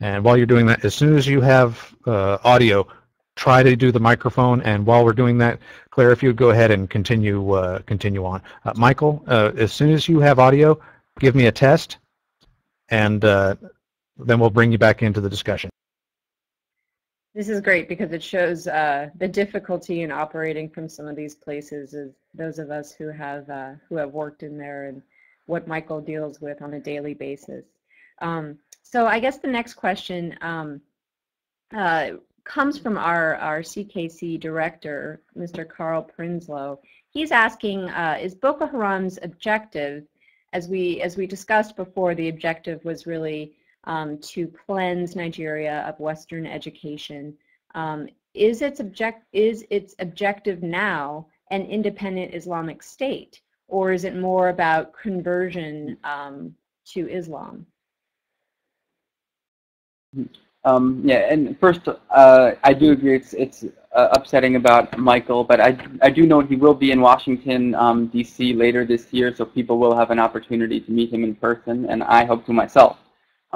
And while you're doing that, as soon as you have uh, audio, try to do the microphone. And while we're doing that, Claire, if you would go ahead and continue, uh, continue on. Uh, Michael, uh, as soon as you have audio, give me a test and uh, then we'll bring you back into the discussion. This is great because it shows uh, the difficulty in operating from some of these places is those of us who have uh, who have worked in there and what Michael deals with on a daily basis. Um, so I guess the next question um, uh, comes from our, our C K C director, Mister Carl Prinslow. He's asking, uh, is Boko Haram's objective, as we, as we discussed before, the objective was really Um, to cleanse Nigeria of Western education. Um, is, its object, is its objective now an independent Islamic state, or is it more about conversion um, to Islam? Um, yeah, and first, uh, I do agree it's, it's uh, upsetting about Michael, but I, I do know he will be in Washington, um, D C later this year, so people will have an opportunity to meet him in person, and I hope to myself.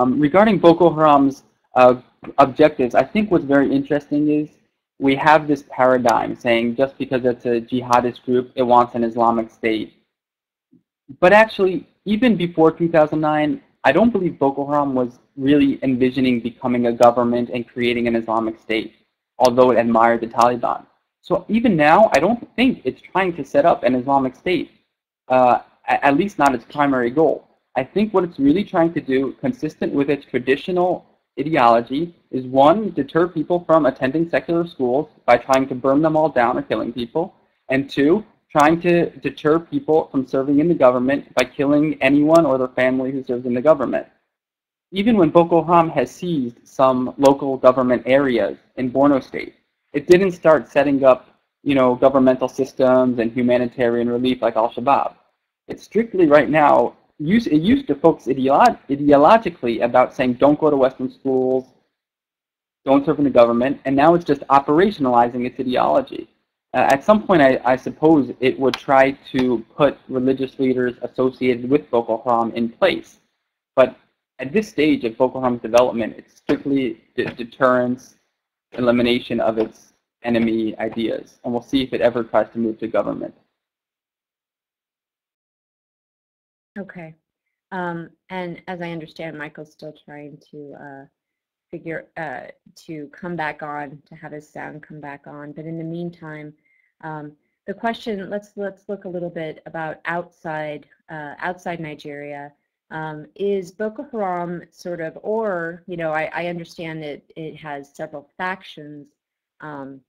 Um, regarding Boko Haram's uh, objectives, I think what's very interesting is we have this paradigm saying just because it's a jihadist group, it wants an Islamic state. But actually, even before two thousand nine, I don't believe Boko Haram was really envisioning becoming a government and creating an Islamic state, although it admired the Taliban. So even now, I don't think it's trying to set up an Islamic state, uh, at least not its primary goal. I think what it's really trying to do, consistent with its traditional ideology, is one, deter people from attending secular schools by trying to burn them all down or killing people, and two, trying to deter people from serving in the government by killing anyone or their family who serves in the government. Even when Boko Haram has seized some local government areas in Borno state, it didn't start setting up, you know, governmental systems and humanitarian relief like Al-Shabaab. It's strictly right now It used to focus ideolo ideologically about saying don't go to Western schools, don't serve in the government, and now it's just operationalizing its ideology. Uh, at some point, I, I suppose it would try to put religious leaders associated with Boko Haram in place. But at this stage of Boko Haram's development, it's strictly de deterrence, elimination of its enemy ideas. And we'll see if it ever tries to move to government. Okay, um, and as I understand, Michael's still trying to uh, figure uh, to come back on, to have his sound come back on. But in the meantime, um, the question let's let's look a little bit about outside uh, outside Nigeria Um, is Boko Haram sort of, or, you know, I, I understand that it has several factions. Um,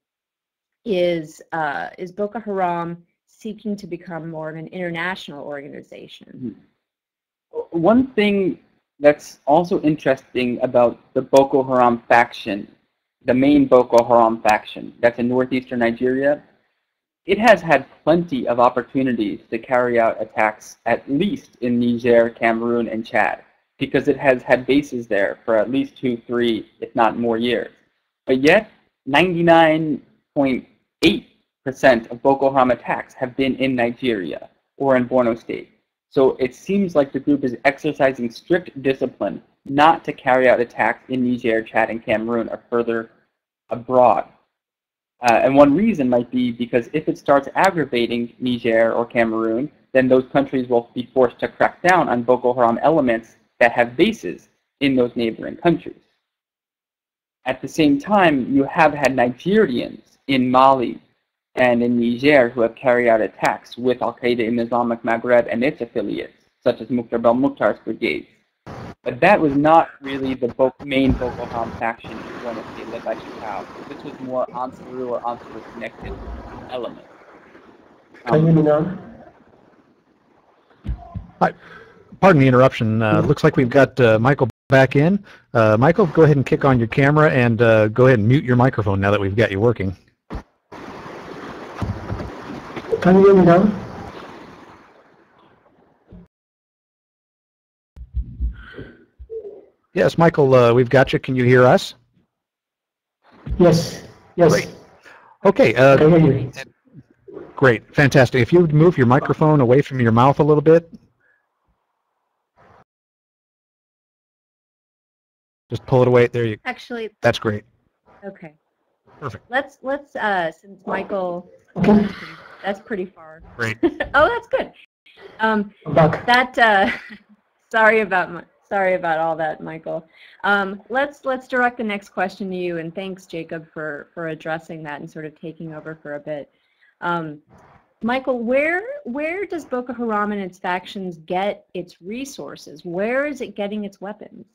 is, uh, is Boko Haram seeking to become more of an international organization? One thing that's also interesting about the Boko Haram faction, the main Boko Haram faction that's in northeastern Nigeria, it has had plenty of opportunities to carry out attacks, at least in Niger, Cameroon, and Chad, because it has had bases there for at least two, three, if not more years. But yet, ninety-nine point eight percent of Boko Haram attacks have been in Nigeria or in Borno State. So it seems like the group is exercising strict discipline not to carry out attacks in Niger, Chad, and Cameroon or further abroad. Uh, and one reason might be because if it starts aggravating Niger or Cameroon, then those countries will be forced to crack down on Boko Haram elements that have bases in those neighboring countries. At the same time, you have had Nigerians in Mali and in Niger who have carried out attacks with Al-Qaeda in Islamic Maghreb and its affiliates, such as Mokhtar Belmokhtar's brigades. But that was not really the bo main Boko Haram faction in one of the led by Shekau. This was more Ansaru or Ansaru-connected element. Um, Can you hear me now? Hi. Pardon the interruption. Uh, mm-hmm. Looks like we've got uh, Michael back in. Uh, Michael, go ahead and kick on your camera and uh, go ahead and mute your microphone now that we've got you working. Can you hear me now? Yes, Michael, uh, we've got you. Can you hear us? Yes. Yes. Great. Okay. Uh, I hear you. Great. Fantastic. If you would move your microphone away from your mouth a little bit. Just pull it away. There you go. Actually. That's great. Okay. Perfect. Let's, let's uh, since Michael, okay. that's, pretty, that's pretty far. Great. Oh, that's good. Um, that, uh, sorry about my. Sorry about all that, Michael. Um, let's let's direct the next question to you, and thanks, Jacob, for, for addressing that and sort of taking over for a bit. Um, Michael, where where does Boko Haram and its factions get its resources? Where is it getting its weapons?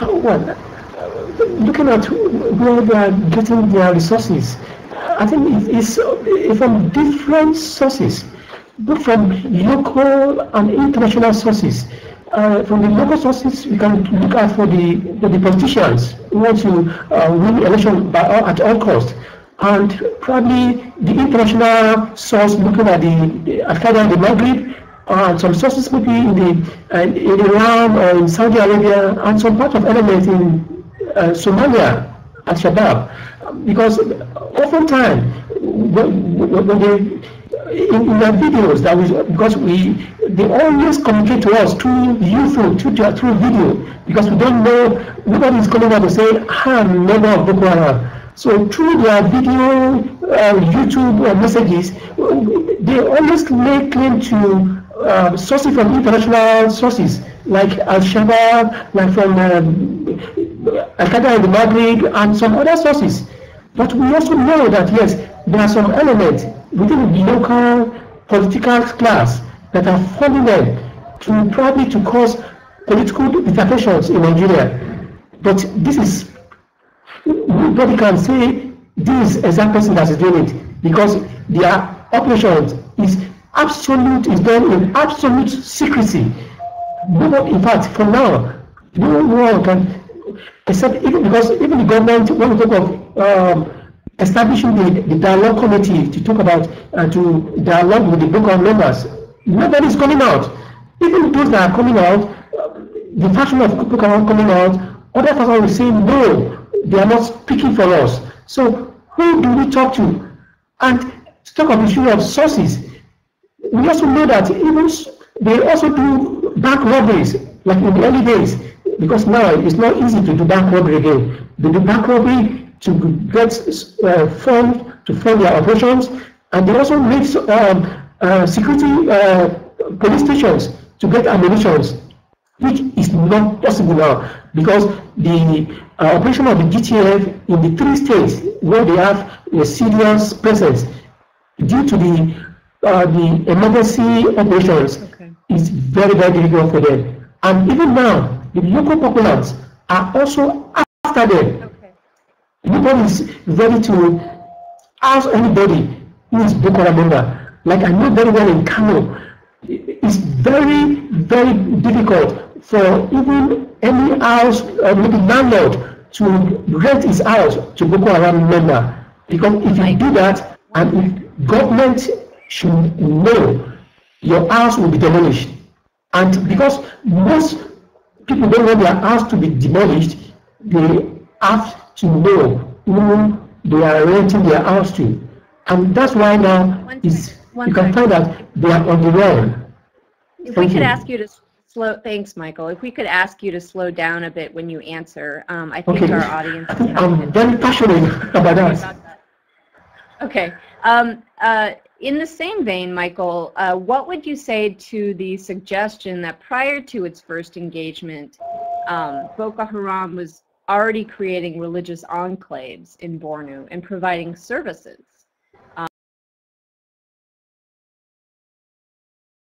Oh, well, uh, looking at where they are getting their resources, I think it's from different sources, both from local and international sources. Uh, from the local sources, we can look out for the, the, the politicians who want to uh, win election by all, at all costs, and probably the international source looking at the Al-Qaeda in the Maghreb, and some sources maybe in the uh, in Iran or in Saudi Arabia, and some part of elements in uh, Somalia. Al-Shabaab, because oftentimes when, when they, in, in their videos that we, because we they always communicate to us through YouTube, through, through video, because we don't know, nobody is coming out to say I'm member of Boko Haram. So through their video, uh, YouTube uh, messages, they always lay claim to uh, sources from international sources like Al-Shabaab, like from um, Al-Qaeda in the Maghreb and some other sources. But we also know that, yes, there are some elements within the local political class that are funding them to probably to cause political disruptions in Nigeria. But this is, nobody can say this exact person that is doing it, because their operations is absolute, is done in absolute secrecy. Nobody, in fact, for now, no one can. Except even because even the government, when we talk of um, establishing the, the dialogue committee to talk about uh, to dialogue with the Boko Haram members, nobody is coming out. Even those that are coming out, uh, the faction of Boko Haram coming out, other factions will say no, they are not speaking for us. So who do we talk to? And to talk of the issue of sources, we also know that even they also do bank robberies, like in the early days. Because now it's not easy to do bank robbery again. They do bank robbery to get uh, fund to fund their operations, and they also make um, uh, security uh, police stations to get ammunitions, which is not possible now because the uh, operation of the G T F in the three states where they have a serious presence due to the uh, the emergency operations, okay. It's very, very difficult for them. And even now, the local populace are also after them. Okay. Nobody is ready to ask anybody who is Boko Haram member. Like I know very well in Kano, it's very, very difficult for even any house, or maybe landlord, to rent his house to Boko Haram member. Because if you do that, and if government should know, your house will be demolished. And because most people don't want their house to be demolished, they have to know who they are renting their house to. And that's why now is you can find out they are on the run. If we could ask you to slow, thanks, Michael. If we could ask you to slow down a bit when you answer, um, I think okay. Our audience. I think I'm very passionate about that. Okay. Um, uh, in the same vein, Michael, uh, what would you say to the suggestion that prior to its first engagement, um, Boko Haram was already creating religious enclaves in Borno and providing services?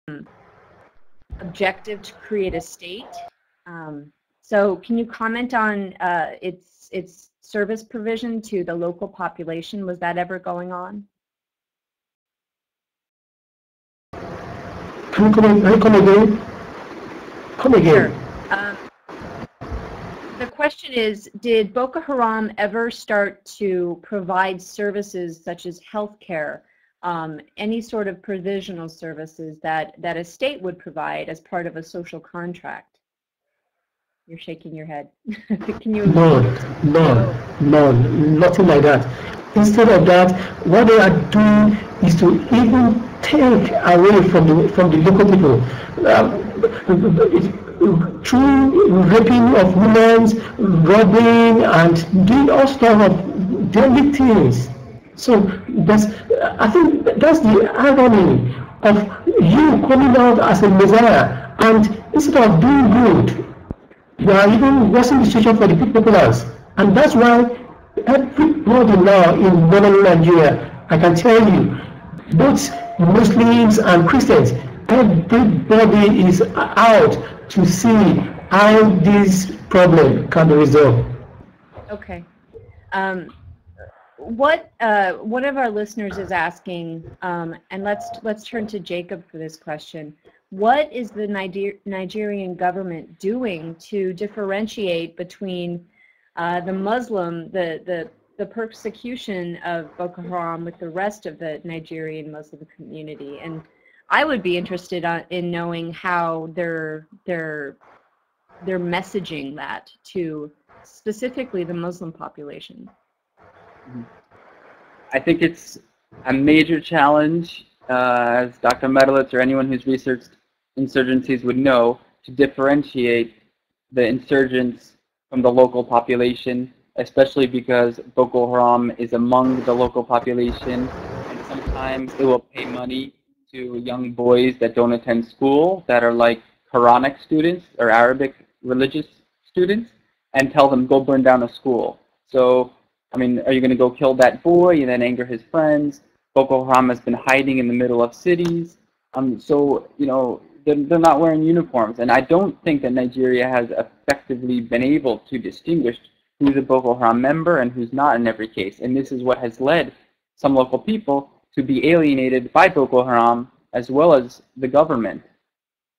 Um, objective to create a state. Um, so can you comment on uh, its, its service provision to the local population? Was that ever going on? Can you come again? Come again. Sure. Um, the question is, did Boko Haram ever start to provide services such as healthcare, um, any sort of provisional services that, that a state would provide as part of a social contract? You're shaking your head. Can you? No, no, no, nothing like that. Instead of that, what they are doing is to even take away from the from the local people um, through raping of women, robbing, and doing all sorts of deadly things. So that's, I think that's the irony of you coming out as a messiah, and instead of doing good, they are even worsening the situation for the populace. And that's why everybody now in northern Nigeria, I can tell you, both Muslims and Christians, everybody is out to see how this problem can be resolved. Okay. Um, what uh, one of our listeners is asking, um, and let's let's turn to Jacob for this question. What is the Niger Nigerian government doing to differentiate between uh, the Muslim, the, the, the persecution of Boko Haram with the rest of the Nigerian Muslim community? And I would be interested on, in knowing how they're, they're, they're messaging that to specifically the Muslim population. I think it's a major challenge, uh, as Doctor Metelits or anyone who's researched insurgencies would know, to differentiate the insurgents from the local population, especially because Boko Haram is among the local population, and sometimes it will pay money to young boys that don't attend school, that are like Quranic students or Arabic religious students, and tell them, go burn down a school. So, I mean, are you going to go kill that boy and then anger his friends? Boko Haram has been hiding in the middle of cities. Um, so, you know, they're, they're not wearing uniforms. And I don't think that Nigeria has effectively been able to distinguish who's a Boko Haram member and who's not in every case. And this is what has led some local people to be alienated by Boko Haram as well as the government.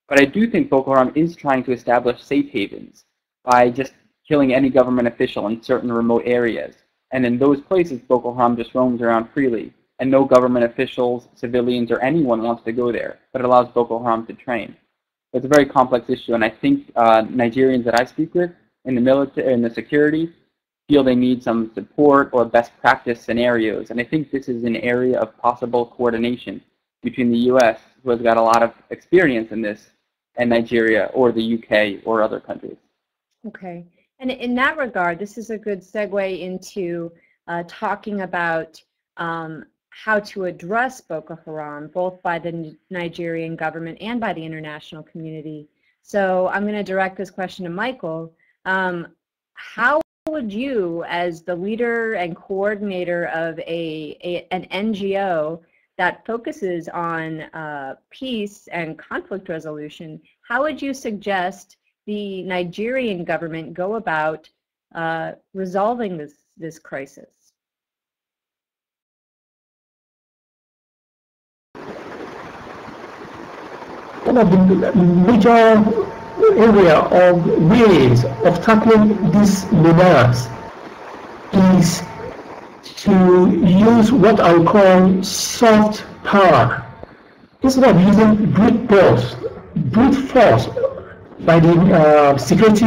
But I do think Boko Haram is trying to establish safe havens by just killing any government official in certain remote areas. And in those places, Boko Haram just roams around freely. And no government officials, civilians, or anyone wants to go there, but it allows Boko Haram to train. It's a very complex issue, and I think uh, Nigerians that I speak with in the military, in the security, feel they need some support or best practice scenarios. And I think this is an area of possible coordination between the U S, who has got a lot of experience in this, and Nigeria, or the U K, or other countries. Okay, and in that regard, this is a good segue into uh, talking about um, how to address Boko Haram, both by the Nigerian government and by the international community. So I'm going to direct this question to Michael. Um, how would you, as the leader and coordinator of a, a, an N G O that focuses on uh, peace and conflict resolution, how would you suggest the Nigerian government go about uh, resolving this, this crisis? One of the major area of ways of tackling these menace is to use what I call soft power. Instead of using brute force, brute force by the uh, security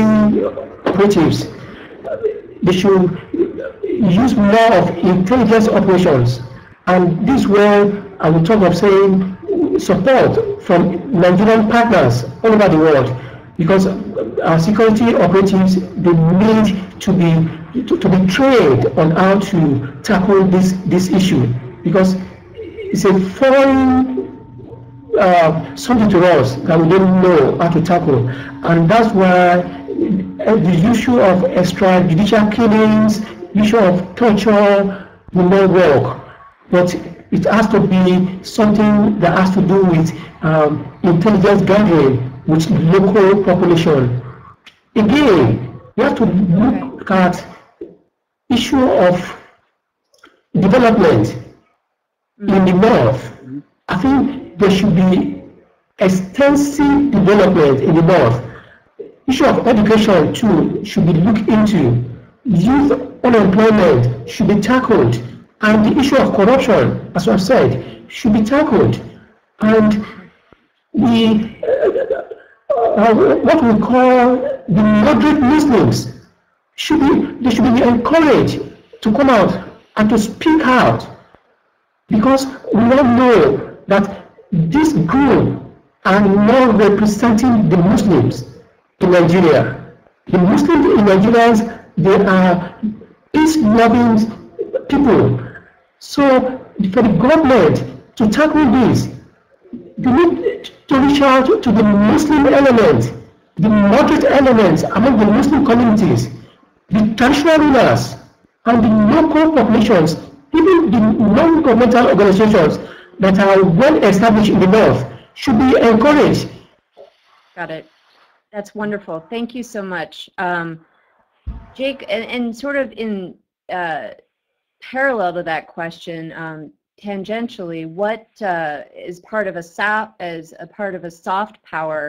operatives, they should use more of intelligence operations. And this way, I will talk of saying support from Nigerian partners all over the world, because our security operatives, they need to be to, to be trained on how to tackle this this issue, because it's a foreign uh, something to us that we don't know how to tackle, and that's why the issue of extrajudicial killings, issue of torture, will not work. But it has to be something that has to do with um, intelligence gathering with local population. Again, we have to look at issue of development mm-hmm. in the north. Mm-hmm. I think there should be extensive development in the north. Issue of education too should be looked into. Youth unemployment should be tackled, and the issue of corruption, as I've said, should be tackled. And we uh, Uh, what we call the moderate Muslims should be, they should be encouraged to come out and to speak out, because we all know that this group are not representing the Muslims in Nigeria. The Muslims in Nigeria, they are peace-loving people. So for the government to tackle this, they need to reach out to the Muslim element, the moderate elements among the Muslim communities, the traditional rulers, and the local populations, even the non-governmental organizations that are well established in the north should be encouraged. Got it. That's wonderful. Thank you so much. Um, Jake, and, and sort of in uh, parallel to that question, um, tangentially, what uh, is part of a soft, as a part of a soft power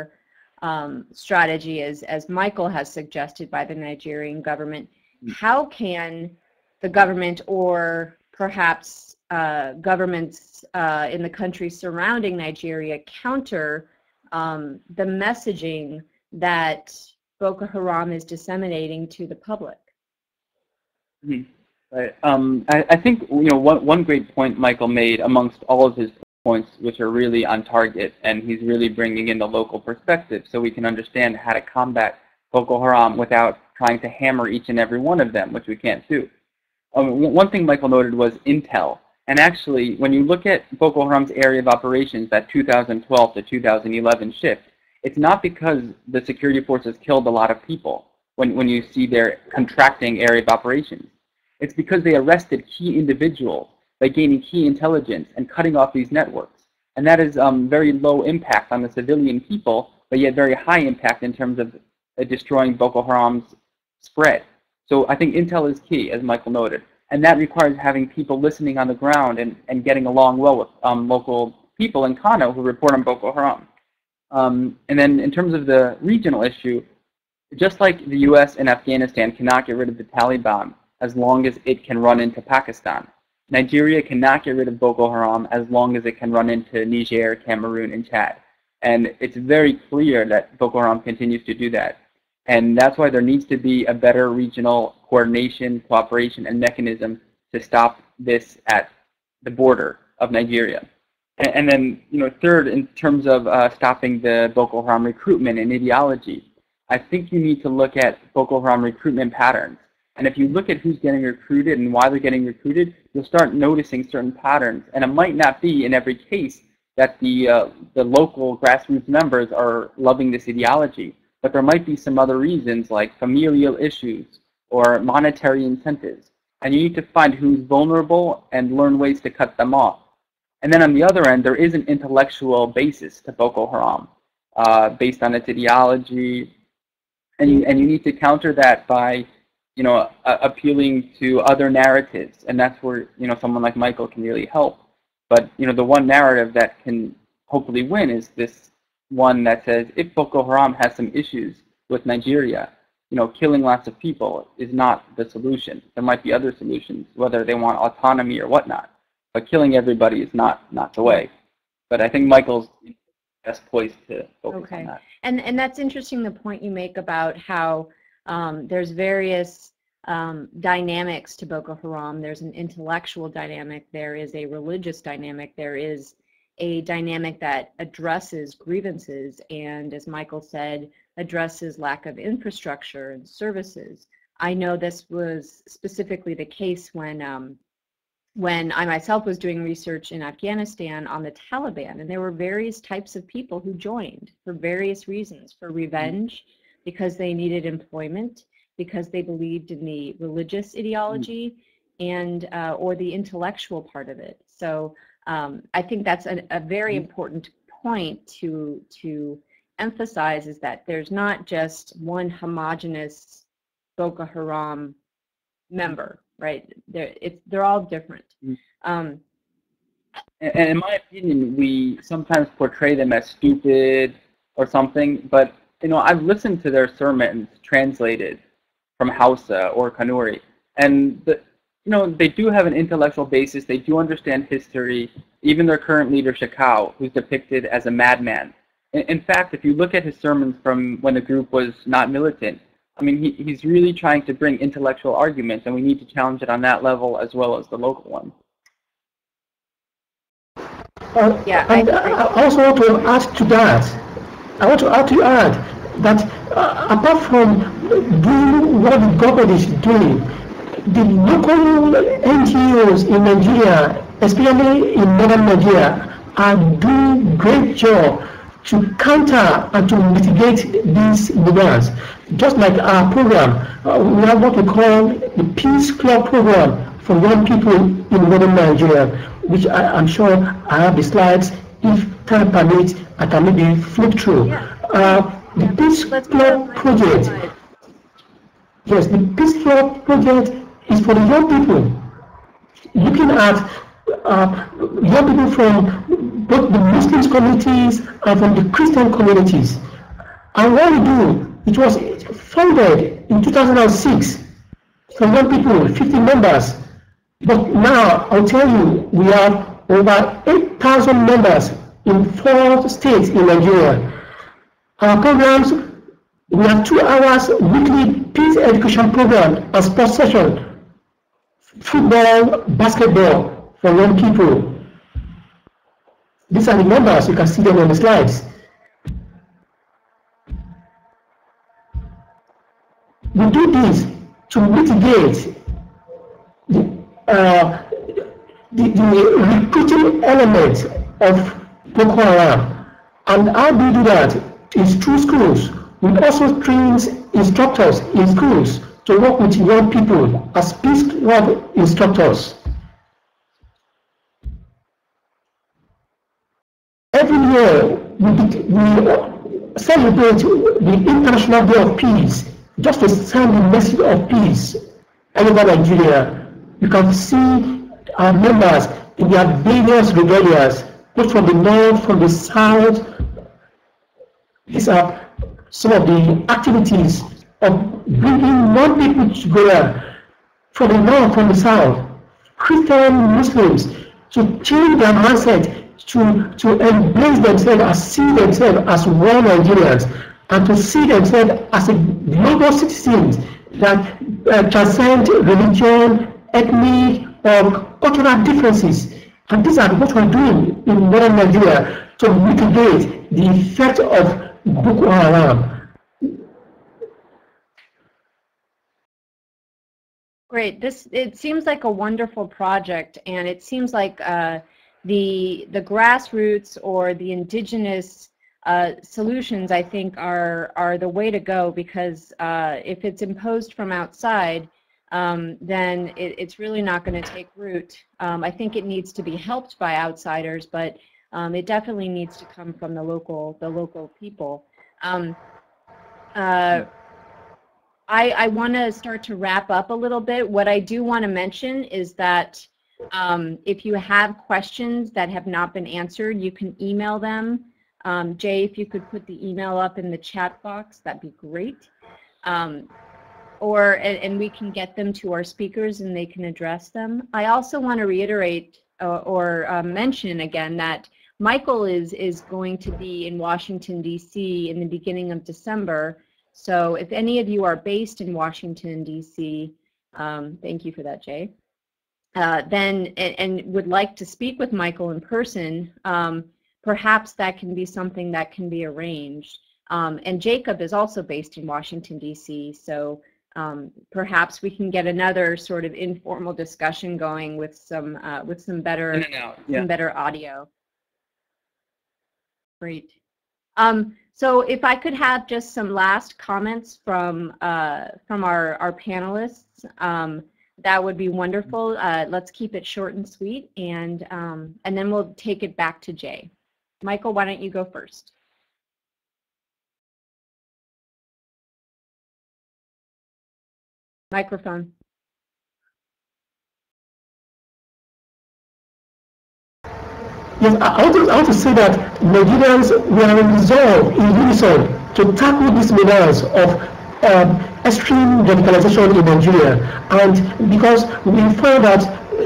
um, strategy, as as Michael has suggested, by the Nigerian government? How can the government, or perhaps uh, governments uh, in the countries surrounding Nigeria, counter um, the messaging that Boko Haram is disseminating to the public? Mm-hmm. Um, I, I think you know one, one great point Michael made, amongst all of his points, which are really on target, and he's really bringing in the local perspective, so we can understand how to combat Boko Haram without trying to hammer each and every one of them, which we can't do. Um, one thing Michael noted was intel, and actually, when you look at Boko Haram's area of operations, that two thousand twelve to two thousand eleven shift, it's not because the security forces killed a lot of people. When when you see their contracting area of operations, it's because they arrested key individuals by gaining key intelligence and cutting off these networks. And that is um, very low impact on the civilian people, but yet very high impact in terms of uh, destroying Boko Haram's spread. So I think intel is key, as Michael noted. And that requires having people listening on the ground and, and getting along well with um, local people in Kano who report on Boko Haram. Um, and then in terms of the regional issue, just like the U S and Afghanistan cannot get rid of the Taliban as long as it can run into Pakistan, Nigeria cannot get rid of Boko Haram as long as it can run into Niger, Cameroon, and Chad. And it's very clear that Boko Haram continues to do that. And that's why there needs to be a better regional coordination, cooperation, and mechanism to stop this at the border of Nigeria. And, and then, you know, third, in terms of uh, stopping the Boko Haram recruitment and ideology, I think you need to look at Boko Haram recruitment patterns. And if you look at who's getting recruited and why they're getting recruited, you'll start noticing certain patterns. And it might not be in every case that the, uh, the local grassroots members are loving this ideology, but there might be some other reasons, like familial issues or monetary incentives. And you need to find who's vulnerable and learn ways to cut them off. And then on the other end, there is an intellectual basis to Boko Haram, uh, based on its ideology, and you, and you need to counter that by, you know, uh, appealing to other narratives, and that's where, you know, someone like Michael can really help. But, you know, the one narrative that can hopefully win is this one that says, if Boko Haram has some issues with Nigeria, you know, killing lots of people is not the solution. There might be other solutions, whether they want autonomy or whatnot. But killing everybody is not not the way. But I think Michael's best poised to focus okay. on that. And and that's interesting, the point you make about how um, there's various um, dynamics to Boko Haram. There's an intellectual dynamic. There is a religious dynamic. There is a dynamic that addresses grievances and, as Michael said, addresses lack of infrastructure and services. I know this was specifically the case when um, when I myself was doing research in Afghanistan on the Taliban, and there were various types of people who joined for various reasons, for revenge, mm. because they needed employment, because they believed in the religious ideology, mm. and uh, or the intellectual part of it. So um, I think that's a, a very mm. important point to to emphasize, is that there's not just one homogenous Boko Haram member, right? They're, it's, they're all different. Um, and in my opinion, we sometimes portray them as stupid or something, but, you know, I've listened to their sermons translated from Hausa or Kanuri, and, the, you know, they do have an intellectual basis, they do understand history, even their current leader, Shekau, who's depicted as a madman. In fact, if you look at his sermons from when the group was not militant, I mean, he, he's really trying to bring intellectual arguments, and we need to challenge it on that level as well as the local one. Uh, yeah, and I, I also want to add to that. I want to add to add that uh, apart from doing what the government is doing, the local N G Os in Nigeria, especially in northern Nigeria, are doing a great job to counter and to mitigate these demands. Just like our program, uh, we have what we call the Peace Club program for young people in northern Nigeria, which I, I'm sure I have the slides. If time permits, I can maybe flip through. Yeah. Uh, the yeah, Peace Club project. Right. Yes, the Peace Club project is for the young people. Looking at Uh, young people from both the Muslim communities and from the Christian communities. And what we do, it was founded in two thousand six for young people, fifty members. But now, I'll tell you, we have over eight thousand members in four states in Nigeria. Our programs, we have two hours weekly peace education program and sports session, football, basketball, for young people. These are the numbers, you can see them on the slides. We do this to mitigate the, uh, the, the recruiting element of Boko Haram. And how do we do that? It's through schools. We also train instructors in schools to work with young people as peace instructors. Every year, we, we celebrate the International Day of Peace, just to send the message of peace all over Nigeria. You can see our members in their various regalia, both from the north, from the south. These are some of the activities of bringing more people together from the north, from the south, Christian Muslims, to change their mindset, to, to embrace themselves as see themselves as one Nigerians, and to see themselves as a global citizens that uh, transcend religion, ethnic, or cultural differences. And these are what we're doing in northern Nigeria to mitigate the effect of Boko Haram. Great. This, it seems like a wonderful project, and it seems like uh, The, the grassroots or the indigenous uh, solutions, I think, are, are the way to go, because uh, if it's imposed from outside, um, then it, it's really not going to take root. Um, I think it needs to be helped by outsiders, but um, it definitely needs to come from the local, the local people. Um, uh, I, I want to start to wrap up a little bit. What I do want to mention is that um, if you have questions that have not been answered, you can email them. Um, Jay, if you could put the email up in the chat box, that'd be great. Um, or and, and we can get them to our speakers and they can address them. I also want to reiterate uh, or uh, mention again that Michael is, is going to be in Washington, D C in the beginning of December. So if any of you are based in Washington, D C, um, thank you for that, Jay, uh, then and, and would like to speak with Michael in person, um, perhaps that can be something that can be arranged. Um, and Jacob is also based in Washington, D C, so um, perhaps we can get another sort of informal discussion going with some, uh, with some better, in and out, yeah. some better audio. Great. Um, So if I could have just some last comments from uh, from our, our panelists, um, that would be wonderful. Uh, let's keep it short and sweet, and, um, and then we'll take it back to Jay. Michael, why don't you go first? Microphone. Yes, I want, to, I want to say that Nigerians, we are resolved in unison to tackle these menace of um, extreme radicalization in Nigeria, and because we found that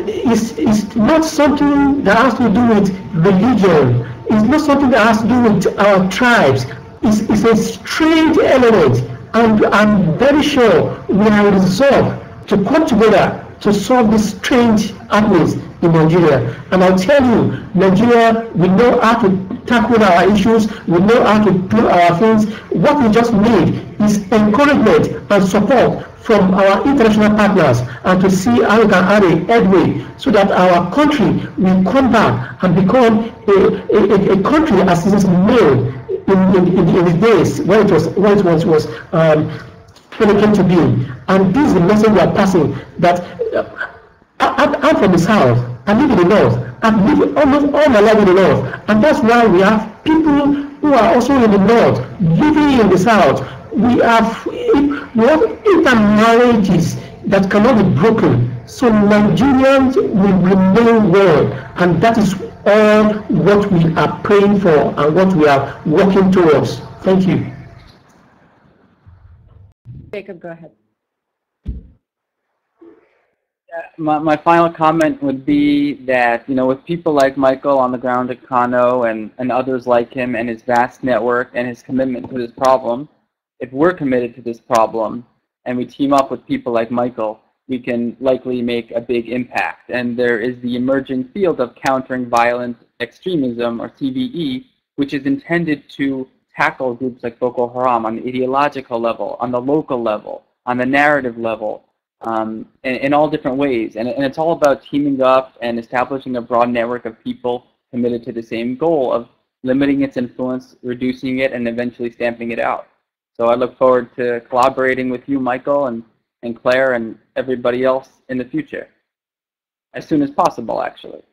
it's, it's not something that has to do with religion, it's not something that has to do with our tribes, it's, it's a strange element, and I'm very sure we are resolved to come together to solve this strange outbreaks in Nigeria. And I'll tell you, Nigeria, we know how to tackle our issues, we know how to do our things. What we just need is encouragement and support from our international partners, and to see how we can add a headway so that our country will come back and become a, a, a country as it is known in, in, in, in the days when it was, when it was, was um, when it came to being. And this is the message we are passing, that uh, I, I'm from the South, I live in the North, I've lived almost all my life in the North, and that's why we have people who are also in the North, living in the South. We have, we have intermarriages that cannot be broken, so Nigerians will remain well, and that is all what we are praying for and what we are working towards. Thank you. Jacob, go ahead. Uh, my, my final comment would be that, you know, with people like Michael on the ground at Kano and, and others like him and his vast network and his commitment to this problem, if we're committed to this problem and we team up with people like Michael, we can likely make a big impact. And there is the emerging field of countering violent extremism, or C V E, which is intended to tackle groups like Boko Haram on the ideological level, on the local level, on the narrative level, Um, in, in all different ways, and, and it's all about teaming up and establishing a broad network of people committed to the same goal of limiting its influence, reducing it, and eventually stamping it out. So I look forward to collaborating with you, Michael, and, and Claire, and everybody else in the future, as soon as possible, actually.